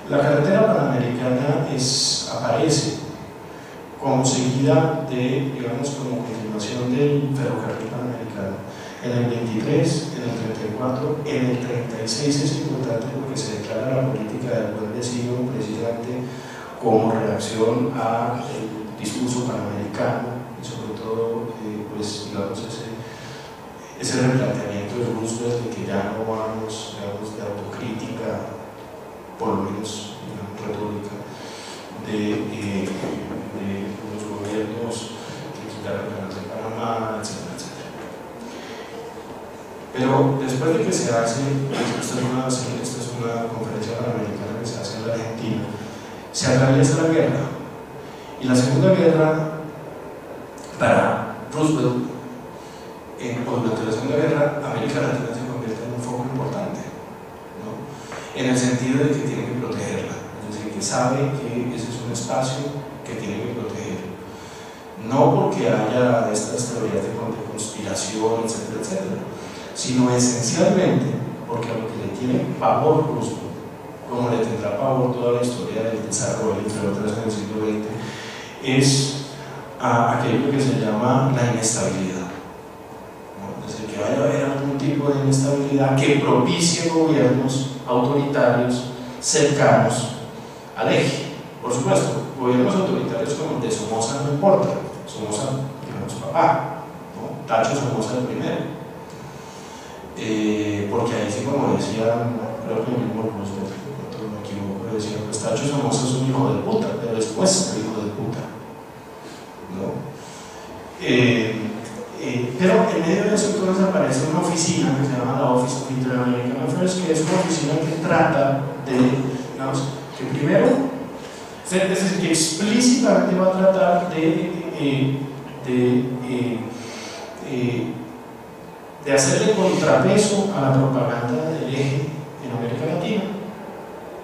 La carretera panamericana es, aparece como seguida de, digamos, como continuación del ferrocarril panamericano en el veintitrés, en el treinta y cuatro, en el treinta y seis. Es importante porque se declara la política del buen vecino precisamente como reacción al discurso panamericano y sobre todo, eh, pues, digamos, ese, ese replanteamiento de Roosevelt de que ya no vamos, digamos, de autocrítica, por lo menos digamos, retórica, de, eh, de los gobiernos que quitaron el canal de Panamá, etcétera, etcétera. Pero después de que se hace, esta es una, esta es una conferencia panamericana que se hace en la Argentina, se atraviesa la guerra, y la segunda guerra para Roosevelt, eh, durante la segunda guerra América Latina se convierte en un foco importante, ¿no? En el sentido de que tiene que protegerla, es decir, que sabe que ese es un espacio que tiene que proteger, no porque haya estas teorías de conspiración, etcétera, etcétera, sino esencialmente porque a lo que le tiene pavor Roosevelt, como le tendrá pavor toda la historia del desarrollo, entre otras en el siglo veinte, es a aquello que se llama la inestabilidad, ¿no? Es decir, que vaya a haber algún tipo de inestabilidad que propicie gobiernos autoritarios cercanos al eje. Por supuesto, gobiernos autoritarios como el de Somoza no importa, Somoza, digamos, papá, ¿no? Tacho Somoza el primero, eh, porque ahí sí, como decía, creo que el mismo Roosevelt, decía, pues Tacho Somoza es un hijo de puta, pero es nuestro hijo de puta, ¿no? Eh, eh, pero en medio de eso entonces aparece una oficina que se llama la Office of Inter-American Affairs, que es una oficina que trata de, digamos, que primero, es decir, que explícitamente va a tratar de eh, de, eh, eh, de hacerle contrapeso a la propaganda del eje en América Latina.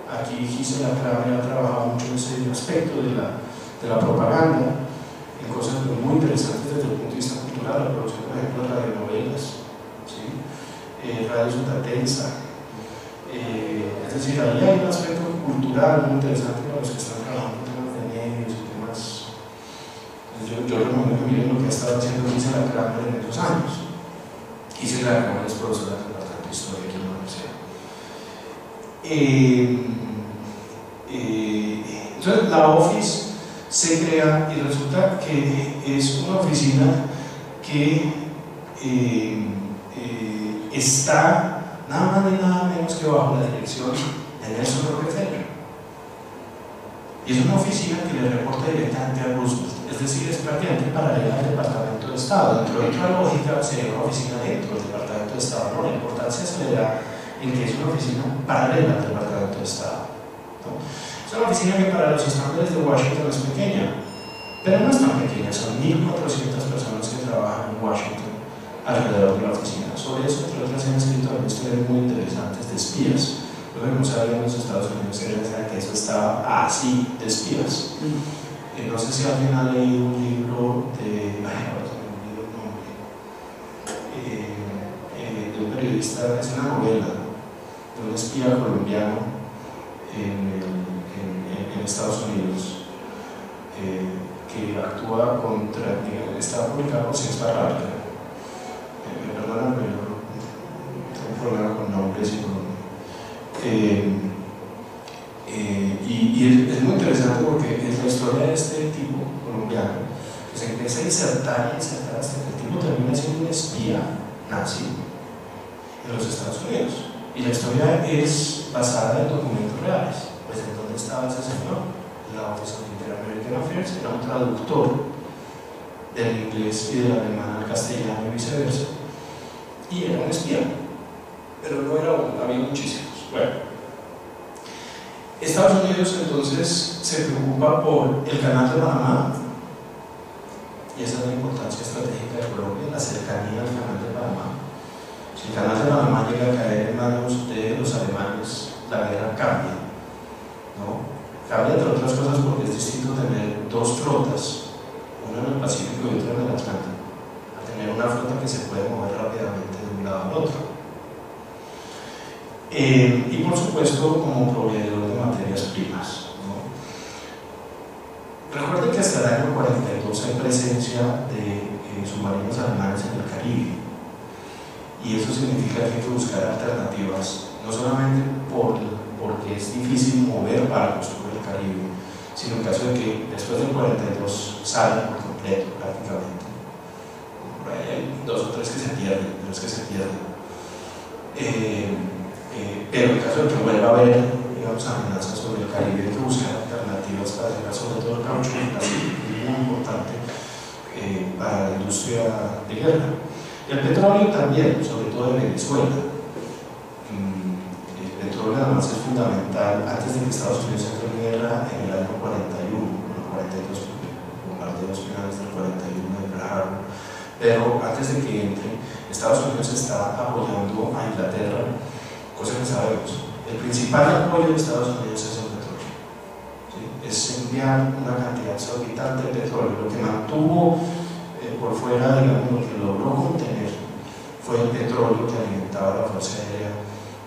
Aquí Gisela Clave ha trabajado mucho en ese aspecto de la, de la propaganda, en cosas muy interesantes desde el punto de vista cultural, la producción, por ejemplo, de radionovelas, ¿sí? eh, radio Sutatenza, eh, es decir, ahí hay un aspecto cultural muy interesante para los que están trabajando en temas de medios y temas. Yo, yo recomiendo que miren lo que ha estado haciendo Gisela Clave en esos años. Gisela Clave es profesora de la historia aquí en la universidad. Eh, eh, entonces la Office se crea y resulta que es una oficina que eh, eh, está nada más ni nada menos que bajo la dirección de Nelson Rockefeller, y es una oficina que le reporta directamente a Roosevelt, es decir, es prácticamente paralela al Departamento de Estado. Dentro de otra lógica sería una oficina dentro del Departamento de Estado, ¿no? La importancia se le da en que es una oficina paralela al Departamento de Estado, ¿no? Es una oficina que para los estándares de Washington es pequeña, pero no es tan pequeña, son mil cuatrocientas personas que trabajan en Washington alrededor de la oficina. Sobre eso, entre otras, han escrito algunas historias muy interesantes de espías. Lo que no sabía en los Estados Unidos era que eso estaba así, de espías. Eh, no sé si alguien ha leído un libro de... Ay, no, no me olvidó el nombre. Eh, eh, de un periodista, es una novela, un espía colombiano en, en, en, en Estados Unidos, eh, que actúa contra, está publicado por Susan Starr, perdóname, tengo un problema con nombres y con... Eh, eh, y, y es, es muy interesante porque es la historia de este tipo colombiano que se empieza a insertar y insertar hasta que el tipo termina siendo un espía nazi en los Estados Unidos. Y la historia es basada en documentos reales. Pues ¿en dónde estaba ese señor? La Office of Inter-American Affairs era un traductor del inglés y del alemán al castellano y viceversa, y era un espía, pero no era uno, había muchísimos. Bueno, Estados Unidos entonces se preocupa por el canal de Panamá, y esa es la importancia estratégica de Colombia, la cercanía al canal de Panamá. Si el canal de Panamá llega a caer en manos de los alemanes, la guerra cambia, ¿no? Cambia entre otras cosas porque es distinto tener dos flotas, una en el Pacífico y otra en el Atlántico, a tener una flota que se puede mover rápidamente de un lado al otro. Eh, y por supuesto como proveedor de materias primas, ¿no? Recuerden que hasta el año cuarenta y dos hay presencia de eh, submarinos alemanes en el Caribe, y eso significa que hay que buscar alternativas, no solamente por, porque es difícil mover barcos por el Caribe, sino en caso de que después del cuarenta y dos salen por completo prácticamente. Por ahí hay dos o tres que se pierden, tres que se pierden. Eh, Eh, pero en caso de que vuelva a haber, digamos, amenazas sobre el Caribe, hay que buscar alternativas para llegar sobre todo el caucho, que es muy importante eh, para la industria de guerra. El petróleo también, sobre todo en Venezuela. Mm, el petróleo además es fundamental. Antes de que Estados Unidos entre en guerra, en el año cuarenta y uno, bueno, cuarenta y dos, bombardeos finales del cuarenta y uno de Pearl Harbor, pero antes de que entre, Estados Unidos está apoyando a Inglaterra, cosa que sabemos. El principal apoyo de Estados Unidos es el petróleo, ¿sí? Es enviar una cantidad exorbitante de petróleo. Lo que mantuvo eh, por fuera, digamos, lo que logró contener fue el petróleo que alimentaba la Fuerza Aérea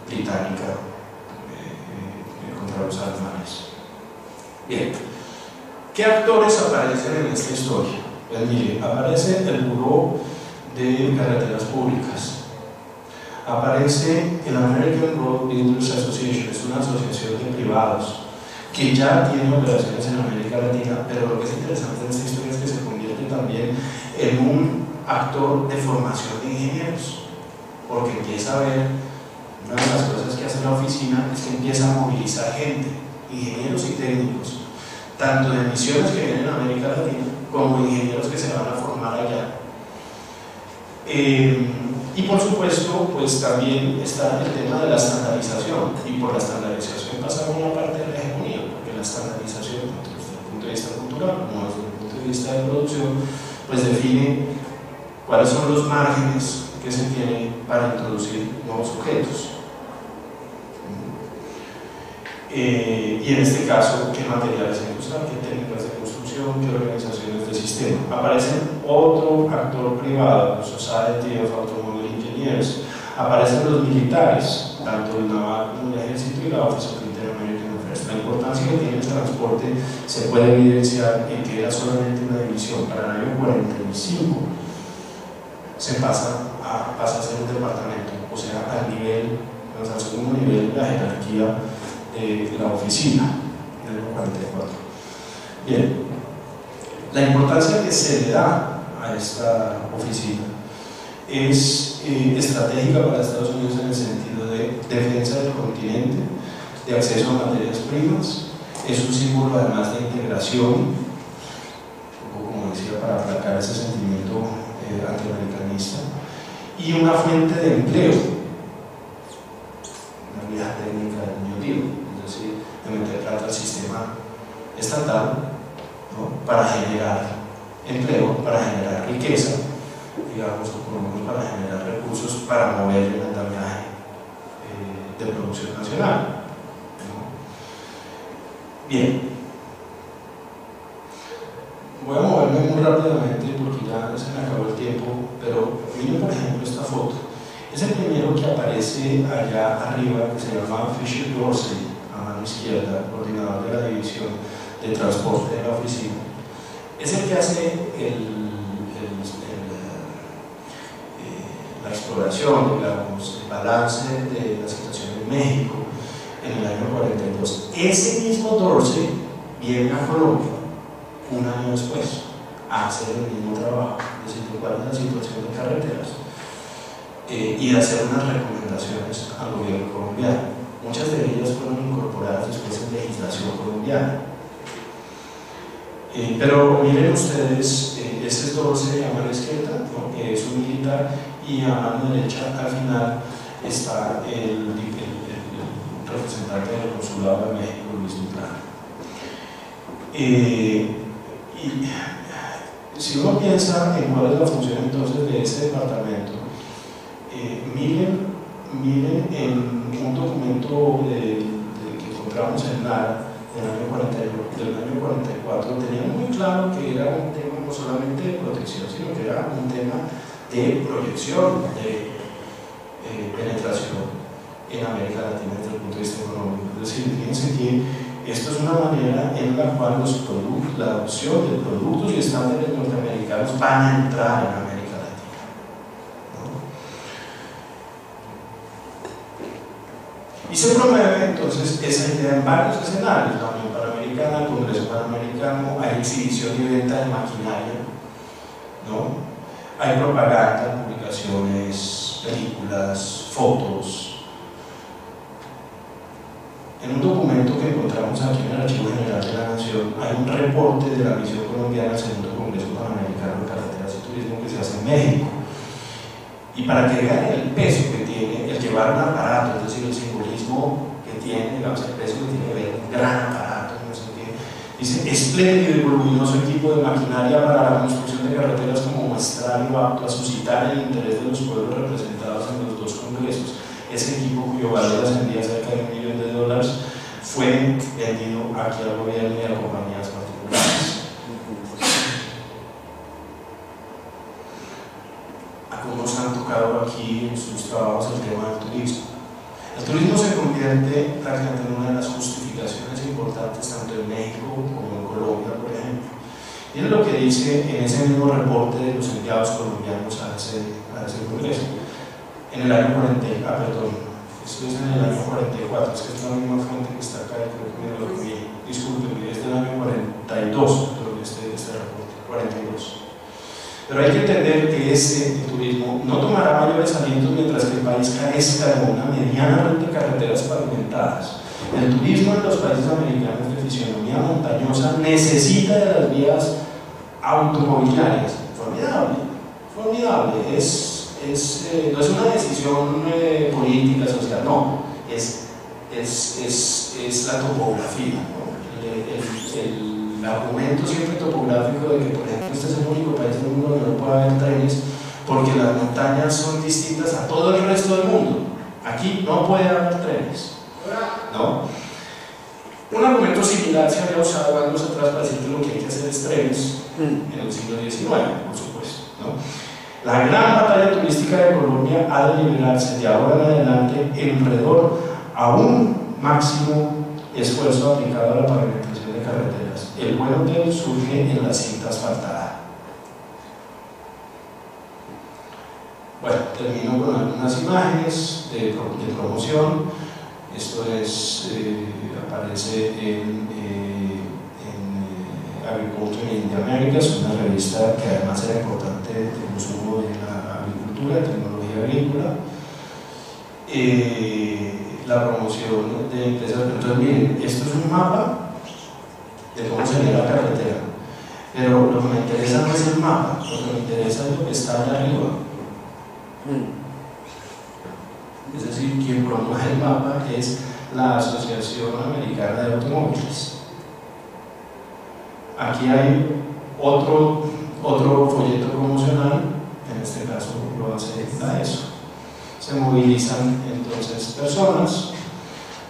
Británica eh, eh, contra los alemanes. Bien, ¿qué actores aparecen en esta historia? Pues mire, aparece el Bureau de Carreteras Públicas, aparece el American Road Builders Association, es una asociación de privados que ya tiene operaciones en América Latina, pero lo que es interesante de esta historia es que se convierte también en un actor de formación de ingenieros, porque empieza a ver, una de las cosas que hace la oficina es que empieza a movilizar gente, ingenieros y técnicos, tanto de misiones que vienen a América Latina como ingenieros que se van a formar allá. eh, Y por supuesto, pues también está el tema de la estandarización, y por la estandarización pasa una parte de la hegemonía, porque la estandarización, tanto desde el punto de vista cultural como desde el punto de vista de producción, pues define cuáles son los márgenes que se tienen para introducir nuevos objetos. Eh, y en este caso, qué materiales se usan, qué técnicas de construcción, qué organizaciones de sistema. Aparece otro actor privado, la Society of Automobile Engineers, aparecen los militares, tanto el naval como el ejército y la Office of Inter-American Affairs. La importancia que tiene el transporte se puede evidenciar en que era solamente una división. Para el año cuarenta y cinco se pasa a, pasa a ser un departamento, o sea, al nivel, o sea, al segundo nivel de la jerarquía de la oficina del cuarenta y cuatro. Bien, la importancia que se le da a esta oficina es eh, estratégica para Estados Unidos en el sentido de defensa del continente, de acceso a materias primas. Es un símbolo además de integración, un poco como decía, para aplacar ese sentimiento eh, antiamericanista, y una fuente de empleo, una vieja técnica del New Deal, es decir, de meter plata al sistema estatal, ¿no?, para generar empleo, para generar riqueza, digamos, o por lo menos para generar recursos para mover el andamiaje eh, de producción nacional, ¿no? Bien, voy a moverme muy rápidamente porque ya se me acabó el tiempo, pero miren por ejemplo esta foto. Es el primero que aparece allá arriba, que se llama Fisher Dorsey, a mano izquierda, coordinador de la división de transporte de la oficina. Es el que hace el, el, el, la, eh, la exploración, digamos, el balance de la situación en México en el año cuarenta y dos. Ese mismo Dorsey viene a Colombia un año después a hacer el mismo trabajo, es decir, cuál es la situación de carreteras, eh, y hacer unas recomendaciones al gobierno colombiano. Muchas de ellas fueron incorporadas después en legislación colombiana. Eh, pero miren ustedes, eh, este es doce a mano izquierda, porque es un militar, y a mano derecha al final está el, el, el, el representante del Consulado de México, Luis Dutrán. Eh, y si uno piensa en cuál es la función entonces de este departamento, eh, miren, miren en un documento de, de, que encontramos en la del año, cuarenta y cuatro, tenía muy claro que era un tema no solamente de protección, sino que era un tema de proyección, de eh, penetración en América Latina desde el punto de vista económico. Es decir, fíjense que esto es una manera en la cual los productos, la adopción de productos y estándares norteamericanos van a entrar en América Latina, ¿no? Y se promueve entonces esa idea en varios escenarios: la Unión Panamericana, el Congreso Panamericano, hay exhibición y venta de maquinaria, ¿no? Hay propaganda, publicaciones, películas, fotos. En un documento que encontramos aquí en el Archivo General de la Nación hay un reporte de la misión colombiana al Segundo Congreso Panamericano de Carreteras y Turismo que se hace en México. Y para que vean el peso que tiene el llevar un aparato, es decir, el simbolismo que tiene, digamos, el peso que tiene ver un gran aparato, no sé qué, dice: espléndido y voluminoso equipo de maquinaria para la construcción de carreteras como muestrario apto a suscitar el interés de los pueblos representados en los dos congresos. Ese equipo, cuyo valor ascendía a cerca de un millón de dólares, fue vendido aquí al gobierno y a compañías particulares. Algunos han tocado aquí en sus trabajos el tema del turismo. El turismo se convierte prácticamente en una de las justificaciones importantes tanto en México como en Colombia, por ejemplo. Y es lo que dice en ese mismo reporte de los enviados colombianos a ese, a ese congreso. En el año cuarenta, ah, perdón, esto es en el año cuarenta y cuatro, es que es la misma fuente que está acá, creo que me lo vi. Disculpen, es del año cuarenta y dos, este, este reporte, cuarenta y dos. Pero hay que entender que ese turismo no tomará mayores alientos mientras que el país carezca de una mediana red de carreteras pavimentadas. El turismo en los países americanos de fisionomía montañosa necesita de las vías automovilarias. Formidable, formidable. Es, es, eh, no es una decisión eh, política, social, no. Es, es, es, es la topografía, ¿no? El, el, el argumento siempre topográfico de que, por ejemplo, este es el único país del mundo donde no puede haber trenes porque las montañas son distintas a todo el resto del mundo. Aquí no puede haber trenes, ¿no? Un argumento similar se había usado años atrás para decir que lo que hay que hacer es trenes en el siglo diecinueve, por supuesto, ¿no? La gran batalla turística de Colombia ha de liberarse de ahora en adelante en redor a un máximo esfuerzo aplicado a la pavimentación de carreteras. El buen hotel surge en la cinta asfaltada. Bueno, termino con algunas imágenes de, de promoción. Esto es, eh, aparece en, eh, en Agriculture in the Americas, una revista que además era importante de consumo de la agricultura, tecnología agrícola. Eh, la promoción de empresas. Entonces, miren, esto es un mapa de cómo se ve la carretera. Pero lo que me interesa no es el mapa, lo que me interesa es lo que está allá arriba. Es decir, quien promueve el mapa es la Asociación Americana de Automóviles. Aquí hay otro, otro folleto promocional, en este caso lo hace la ESO. Se movilizan entonces personas,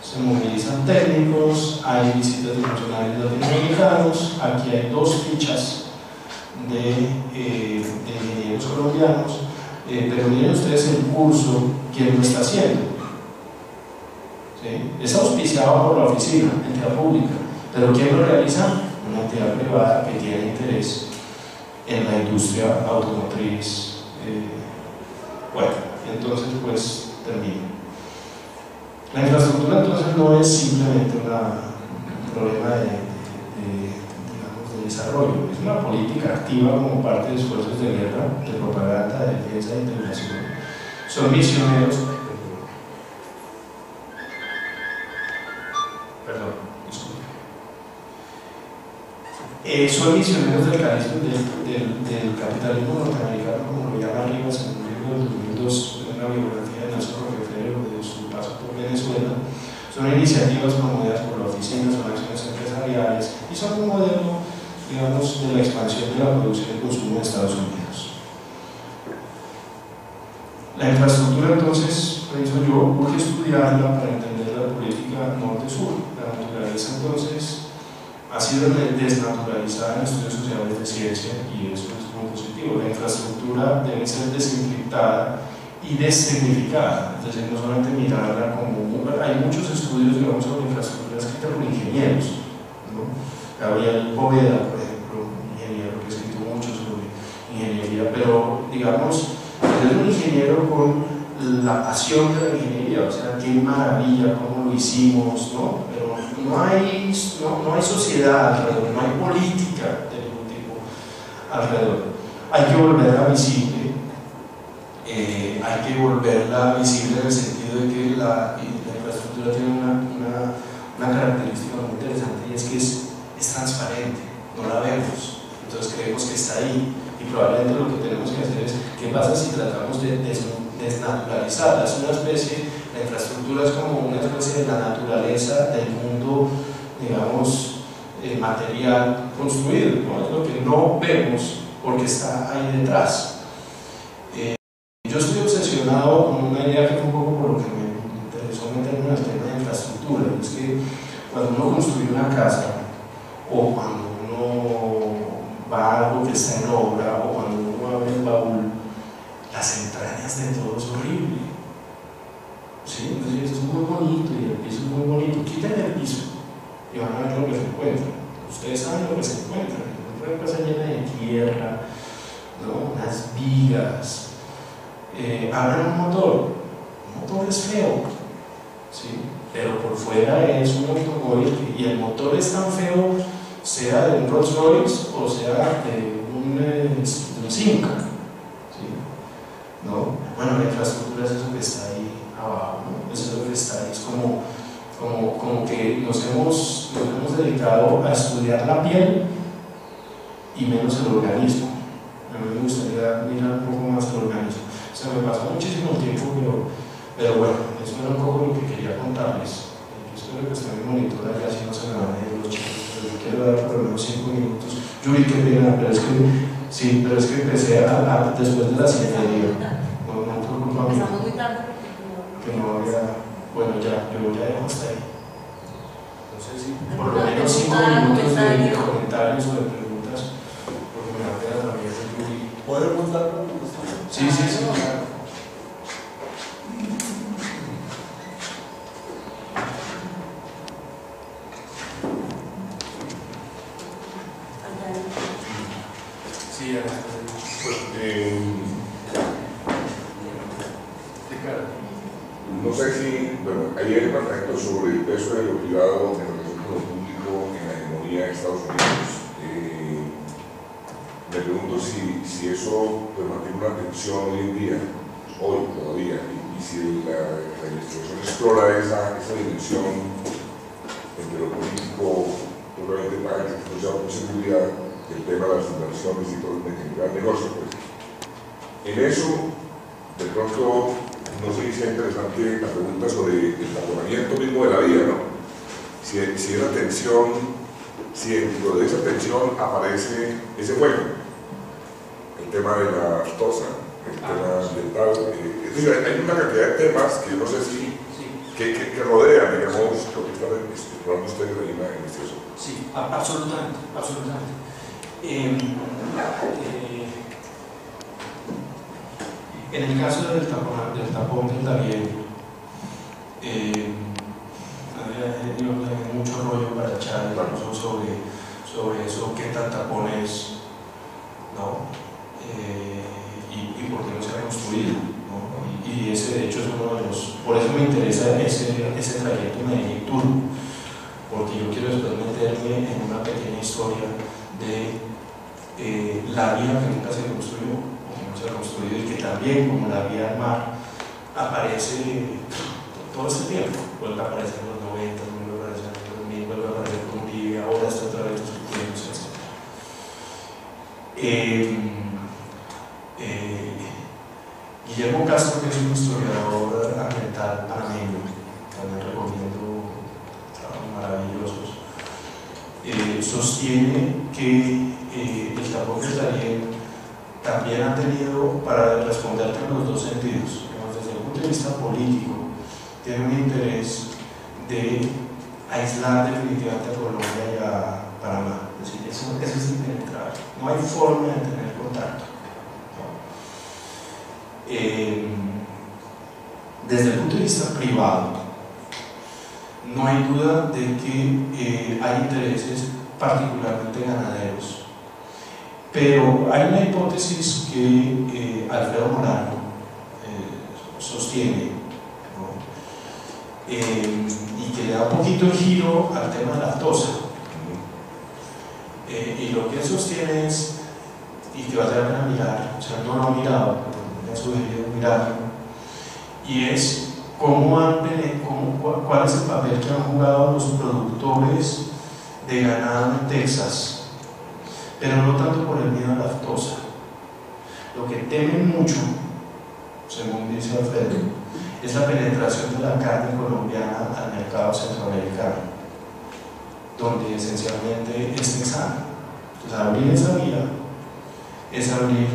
se movilizan técnicos, hay visitas de funcionarios latinoamericanos, aquí hay dos fichas de, eh, de ingenieros colombianos. Eh, pero miren ustedes el curso, ¿quién lo está haciendo? ¿Sí? Es auspiciado por la oficina, entidad pública, pero ¿quién lo realiza? Una entidad privada que tiene interés en la industria automotriz. Eh, bueno, entonces pues termino. La infraestructura entonces no es simplemente una, un problema de, de, de, digamos, de desarrollo, es una política activa como parte de esfuerzos de guerra, de propaganda, de defensa e integración. Son misioneros, perdón, disculpe. Eh, son misioneros del, del, del, del capitalismo norteamericano, como lo llama Rivas en un libro del dos mil dos, en una biografía de Nelson Rockefeller de su paso por Venezuela. Son iniciativas promovidas por la oficina, son acciones empresariales y son un modelo, digamos, de la expansión de la producción y consumo de Estados Unidos. La infraestructura, entonces, pienso yo, urge estudiarla para entender la política norte-sur. La naturaleza, entonces, ha sido desnaturalizada en estudios sociales de ciencia, y eso es muy positivo. La infraestructura debe ser desencriptada y designificada, es decir, no solamente mirarla como... Hay muchos estudios, digamos, sobre infraestructura escrita por ingenieros, ¿no? Gabriel Poveda, por ejemplo, un ingeniero que escribió mucho sobre ingeniería, pero, digamos, es un ingeniero con la pasión de la ingeniería, o sea, qué maravilla, cómo lo hicimos, ¿no? Pero no hay, no, no hay sociedad alrededor, no hay política de ningún tipo alrededor. Hay que volverla visible, eh, hay que volverla visible en el sentido de que la, la infraestructura tiene una, una, una característica muy interesante, y es que es, es transparente, no la vemos, entonces creemos que está ahí. Y probablemente lo que tenemos que hacer es, ¿qué pasa si tratamos de desnaturalizarla? Es una especie, la infraestructura es como una especie de la naturaleza del mundo, digamos, eh, material construido, ¿no? Es lo que no vemos porque está ahí detrás. Eh, yo estoy obsesionado con una idea que es un poco por lo que me interesó meterme en el tema de infraestructura, es que cuando uno construye una casa, o cuando va algo que está en obra, o cuando uno abre el baúl, las entrañas de todo es horrible, ¿sí? Entonces es muy bonito y el piso es muy bonito, quiten el piso y van a ver lo que se encuentran. Ustedes saben lo que se encuentran, una casa llena de tierra, ¿no? Unas vigas, eh, abran un motor, un motor es feo, ¿sí? Pero por fuera es un automóvil y el motor es tan feo, sea de un Rolls Royce o sea de un, de un Simca, ¿sí? ¿No? Bueno, la infraestructura es eso que está ahí abajo, ¿no? Eso es lo que está ahí, es como, como, como que nos hemos, nos hemos dedicado a estudiar la piel y menos el organismo. A mí me gustaría mirar un poco más el organismo. O sea, me pasó muchísimo tiempo, pero, pero bueno, eso era un poco lo que quería contarles. Yo espero que esté mi monitor acá, si no se me van a ir los chicos. Quiero dar por lo menos cinco minutos. Yo vi que pena, pero es que, sí, pero es que empecé a, a, después de las siete, digo, no, no por culpa mía. Estamos muy tarde porque no había, bueno, ya, yo ya dejo hasta ahí. Entonces, sí, por lo menos cinco minutos de, de comentarios o de preguntas, porque me da pena también. ¿Podemos dar preguntas? Sí, sí, sí, claro. Hoy en día, hoy todavía, y, y si la, la investigación explora esa, esa dimensión entre lo político, probablemente para que se con seguridad el tema de las inversiones y todo el generar negocio, pues. En eso, de pronto, no sé si sea interesante la pregunta sobre el enamoramiento mismo de la vida, ¿no? Si, si esa tensión, si dentro de esa tensión aparece ese juego. El tema de la tosa, el tema ambiental, eh, es decir, hay una cantidad de temas que no sé si sí. que, que, que rodean, digamos, lo que están explorando ustedes en la investigación. Sí, absolutamente, absolutamente. Eh, eh, en el caso del tapón del, tapón del Darién, eh, hay mucho rollo para echar sobre, sobre eso, qué tan tapón es, ¿no? Eh, y, y por qué no se ha construido, ¿no? Y, y ese de hecho es uno de los, por eso me interesa ese, ese trayecto Medellín Turbo, porque yo quiero después meterme en una pequeña historia de eh, la vía que nunca se construyó o que no se ha construido, y que también, como la vía al mar, aparece todo este tiempo, pues aparece en los noventa, aparece en los dos mil, aparece en Bolivia, ahora está otra vez construyéndose, etcétera Eh, eh, Guillermo Castro, que es un historiador ambiental panameño, también recomiendo trabajos maravillosos, eh, sostiene que eh, el tapón del Darién también ha tenido, para responderte en los dos sentidos, desde el punto de vista político, tiene un interés de aislar definitivamente a Colombia y a Panamá. Es decir, eso, eso es impenetrable. No hay forma de tener contacto. Eh, desde el punto de vista privado, no hay duda de que eh, hay intereses particularmente ganaderos, pero hay una hipótesis que eh, Alfredo Morano eh, sostiene, ¿no? eh, y que le da un poquito el giro al tema de la lactosa, eh, y lo que él sostiene es, y que va a tener que mirar, o sea, no lo ha mirado, sugerido mirar, y es cómo han, cómo, cuál es el papel que han jugado los productores de ganado en Texas, pero no tanto por el miedo a la lactosa. Lo que temen mucho, según dice Alfredo, es la penetración de la carne colombiana al mercado centroamericano, donde esencialmente es texano. Entonces, abrir esa vía es abrir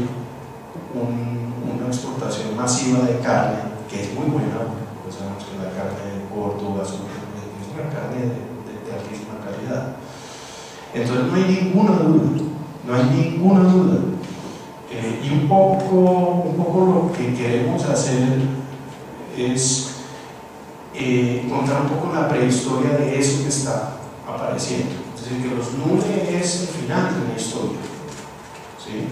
un una exportación masiva de carne, que es muy buena, pues sabemos que la carne de Córdoba es una carne de, de, de altísima calidad. Entonces no hay ninguna duda, no hay ninguna duda. Eh, y un poco, un poco lo que queremos hacer es eh, contar un poco la prehistoria de eso que está apareciendo. Es decir, que los Nunes es el final de una historia, ¿sí?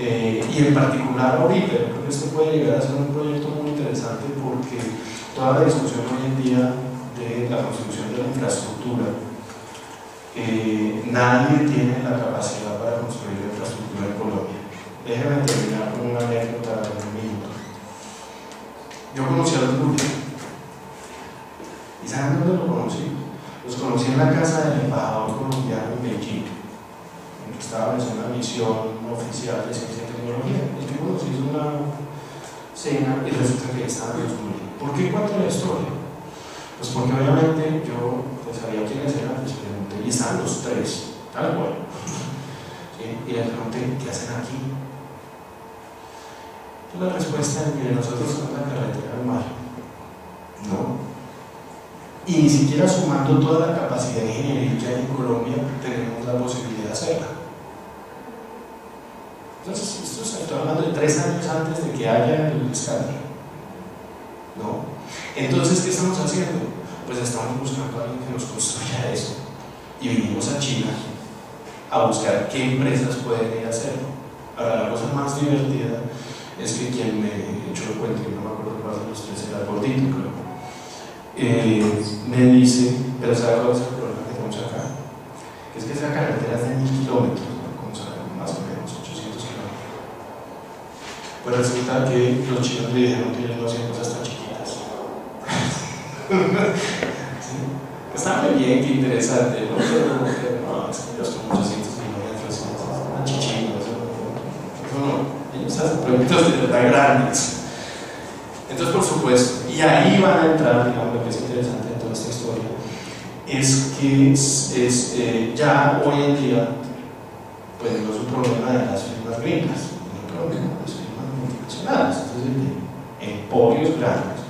Eh, y en particular ahorita, yo creo que esto puede llegar a ser un proyecto muy interesante, porque toda la discusión hoy en día de la construcción de la infraestructura, eh, nadie tiene la capacidad para construir la infraestructura en Colombia. Déjenme terminar con una anécdota de un minuto. Yo conocí a los Lurria. ¿Y saben dónde lo conocí? Los conocí en la casa del embajador colombiano en Beijing, que estaba en una misión oficial de ciencia y tecnología. El tipo nos hizo una cena y resulta que estaban los Lurria. ¿Por qué cuento la historia? Pues porque obviamente yo pues, sabía quiénes eran, les pregunté, y estaban los tres, tal cual. ¿Sí? Y les pregunté, ¿qué hacen aquí? Y la respuesta es, mire, nosotros somos la carretera del mar. ¿No? Y ni siquiera sumando toda la capacidad de ingeniería que hay en Colombia, tenemos la posibilidad de hacerla. Entonces, esto se está hablando de tres años antes de que haya el escándalo, ¿no? Entonces, ¿qué estamos haciendo? Pues estamos buscando a alguien que nos construya eso, y vinimos a China a buscar qué empresas pueden ir a hacerlo. Ahora, la cosa más divertida es que quien me echó el cuento, no me acuerdo cuál de los tres era, el gordito, creo, eh, me dice, pero ¿sabes cuál es el problema que tenemos acá? Que es que esa carretera es de mil kilómetros, pues resulta que los chinos le dijeron que ellos no hacían cosas tan chiquitas. ¿Sí? Está muy bien, qué interesante, ¿no? Pero no, es que ellos con ochocientos millones de personas, una chichina, eso no. Ellos hacen proyectos de verdad grandes. Entonces, por supuesto, y ahí van a entrar, digamos, lo que es interesante en toda esta historia, es que es, es, eh, ya hoy en día, pues no es un problema de las firmas gringas, no es un problema de eso. Entonces, emporios grandes.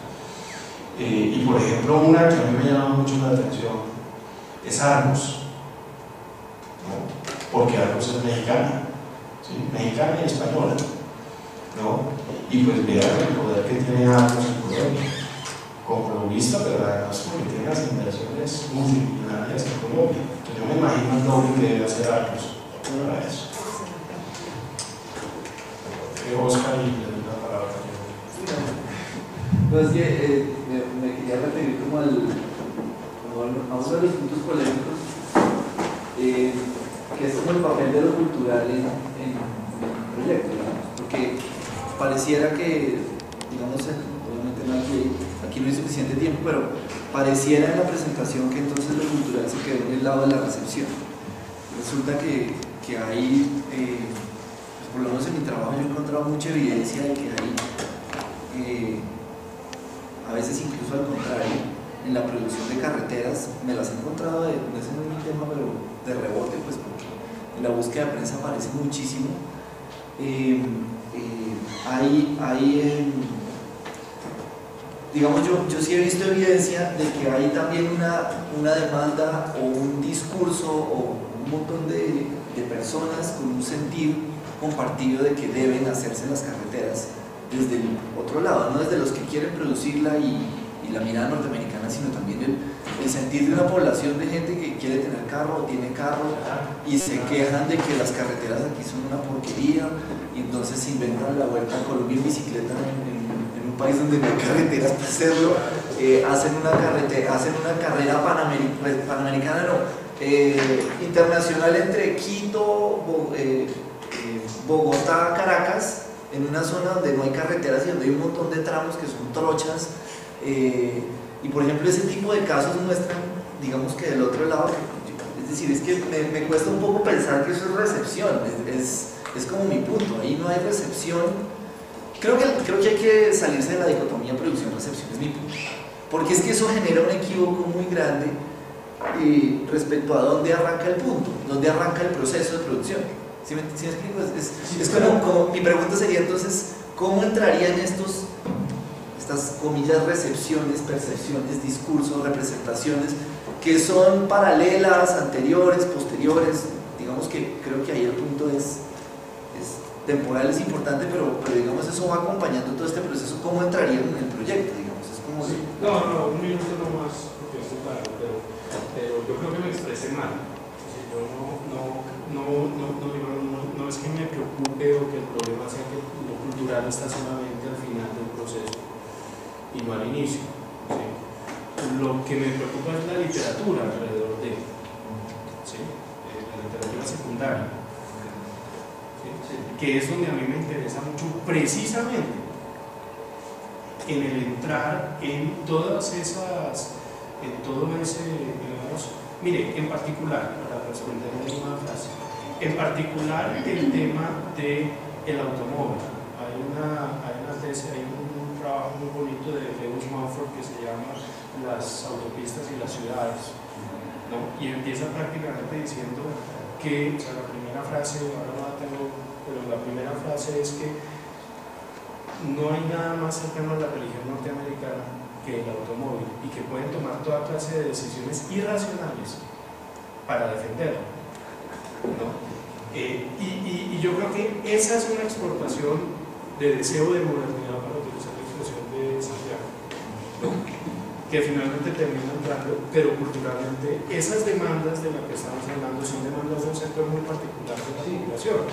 Eh, y por ejemplo, una que a mí me llama mucho la atención es Arcos, ¿no? Porque Arcos es mexicana, ¿sí? Mexicana y española, ¿no? Y pues vean el poder que tiene Arcos en Colombia, como lobista, pero además porque tiene las inversiones multimillonarias en Colombia. Entonces, yo me imagino el doble que debe hacer Arcos para eso. Oscar y la palabra. No, es que eh, me, me quería referir como al, como a uno de los puntos polémicos, eh, que es como el papel de lo cultural en, en, en el proyecto, digamos, porque pareciera que, digamos, obviamente no aquí, aquí no hay suficiente tiempo, pero pareciera en la presentación que entonces lo cultural se quedó en el lado de la recepción. Resulta que que hay, eh, pues por lo menos en mi trabajo yo he encontrado mucha evidencia de que hay, eh, a veces incluso al contrario, en la producción de carreteras, me las he encontrado, de, no es un tema, pero de rebote, pues porque en la búsqueda de prensa aparece muchísimo. Eh, eh, hay, hay eh, digamos, yo, yo sí he visto evidencia de que hay también una, una demanda o un discurso o un montón de, de personas con un sentido compartido de que deben hacerse las carreteras desde el otro lado, no desde los que quieren producirla y, y la mirada norteamericana, sino también el, el sentir de una población de gente que quiere tener carro o tiene carro y se quejan de que las carreteras aquí son una porquería y entonces se inventan la vuelta a Colombia en bicicleta en, en, en un país donde no hay carreteras para hacerlo, eh, hacen, una carretera, hacen una carrera panamer, panamericana, no, eh, internacional entre Quito, Bo, eh, eh, Bogotá, Caracas, en una zona donde no hay carreteras y donde hay un montón de tramos que son trochas, eh, y por ejemplo ese tipo de casos muestran, digamos, que del otro lado, es decir, es que me, me cuesta un poco pensar que eso es recepción, es, es, es como mi punto, ahí no hay recepción. Creo que, creo que hay que salirse de la dicotomía producción-recepción, es mi punto, porque es que eso genera un equívoco muy grande y respecto a dónde arranca el punto, dónde arranca el proceso de producción. ¿Sí me, sí me explico? Es, es, es como, como, mi pregunta sería entonces, ¿cómo entrarían estos, estas comillas recepciones, percepciones, discursos, representaciones que son paralelas, anteriores, posteriores? Digamos que creo que ahí el punto es, es temporal, es importante, pero, pero digamos eso va acompañando todo este proceso. ¿Cómo entrarían en el proyecto? Digamos, es como... No, no, un minuto no más, porque estoy parado, pero, pero yo creo que me expresé mal. Yo no... no No, no, no, no, no es que me preocupe o que el problema sea que lo cultural está solamente al final del proceso y no al inicio, ¿sí? Lo que me preocupa es la literatura alrededor de, ¿sí? eh, la literatura secundaria, ¿sí? Sí. Que es donde a mí me interesa mucho, precisamente en el entrar en todas esas, en todo ese, digamos, mire, en particular, para responder una frase, en particular el tema del automóvil. Hay una, hay una tesis, hay un, un trabajo muy bonito de Lewis Mumford que se llama Las autopistas y las ciudades, ¿no? Y empieza prácticamente diciendo que, o sea, la primera frase, ahora no la tengo, pero la primera frase es que no hay nada más cercano a la religión norteamericana que el automóvil, y que pueden tomar toda clase de decisiones irracionales para defenderlo, ¿no? Eh, y, y, y yo creo que esa es una exportación de deseo de modernidad, para utilizar la expresión de Santiago, ¿no? Que finalmente termina entrando, pero culturalmente esas demandas de las que estamos hablando son demandas de un sector muy particular de la población.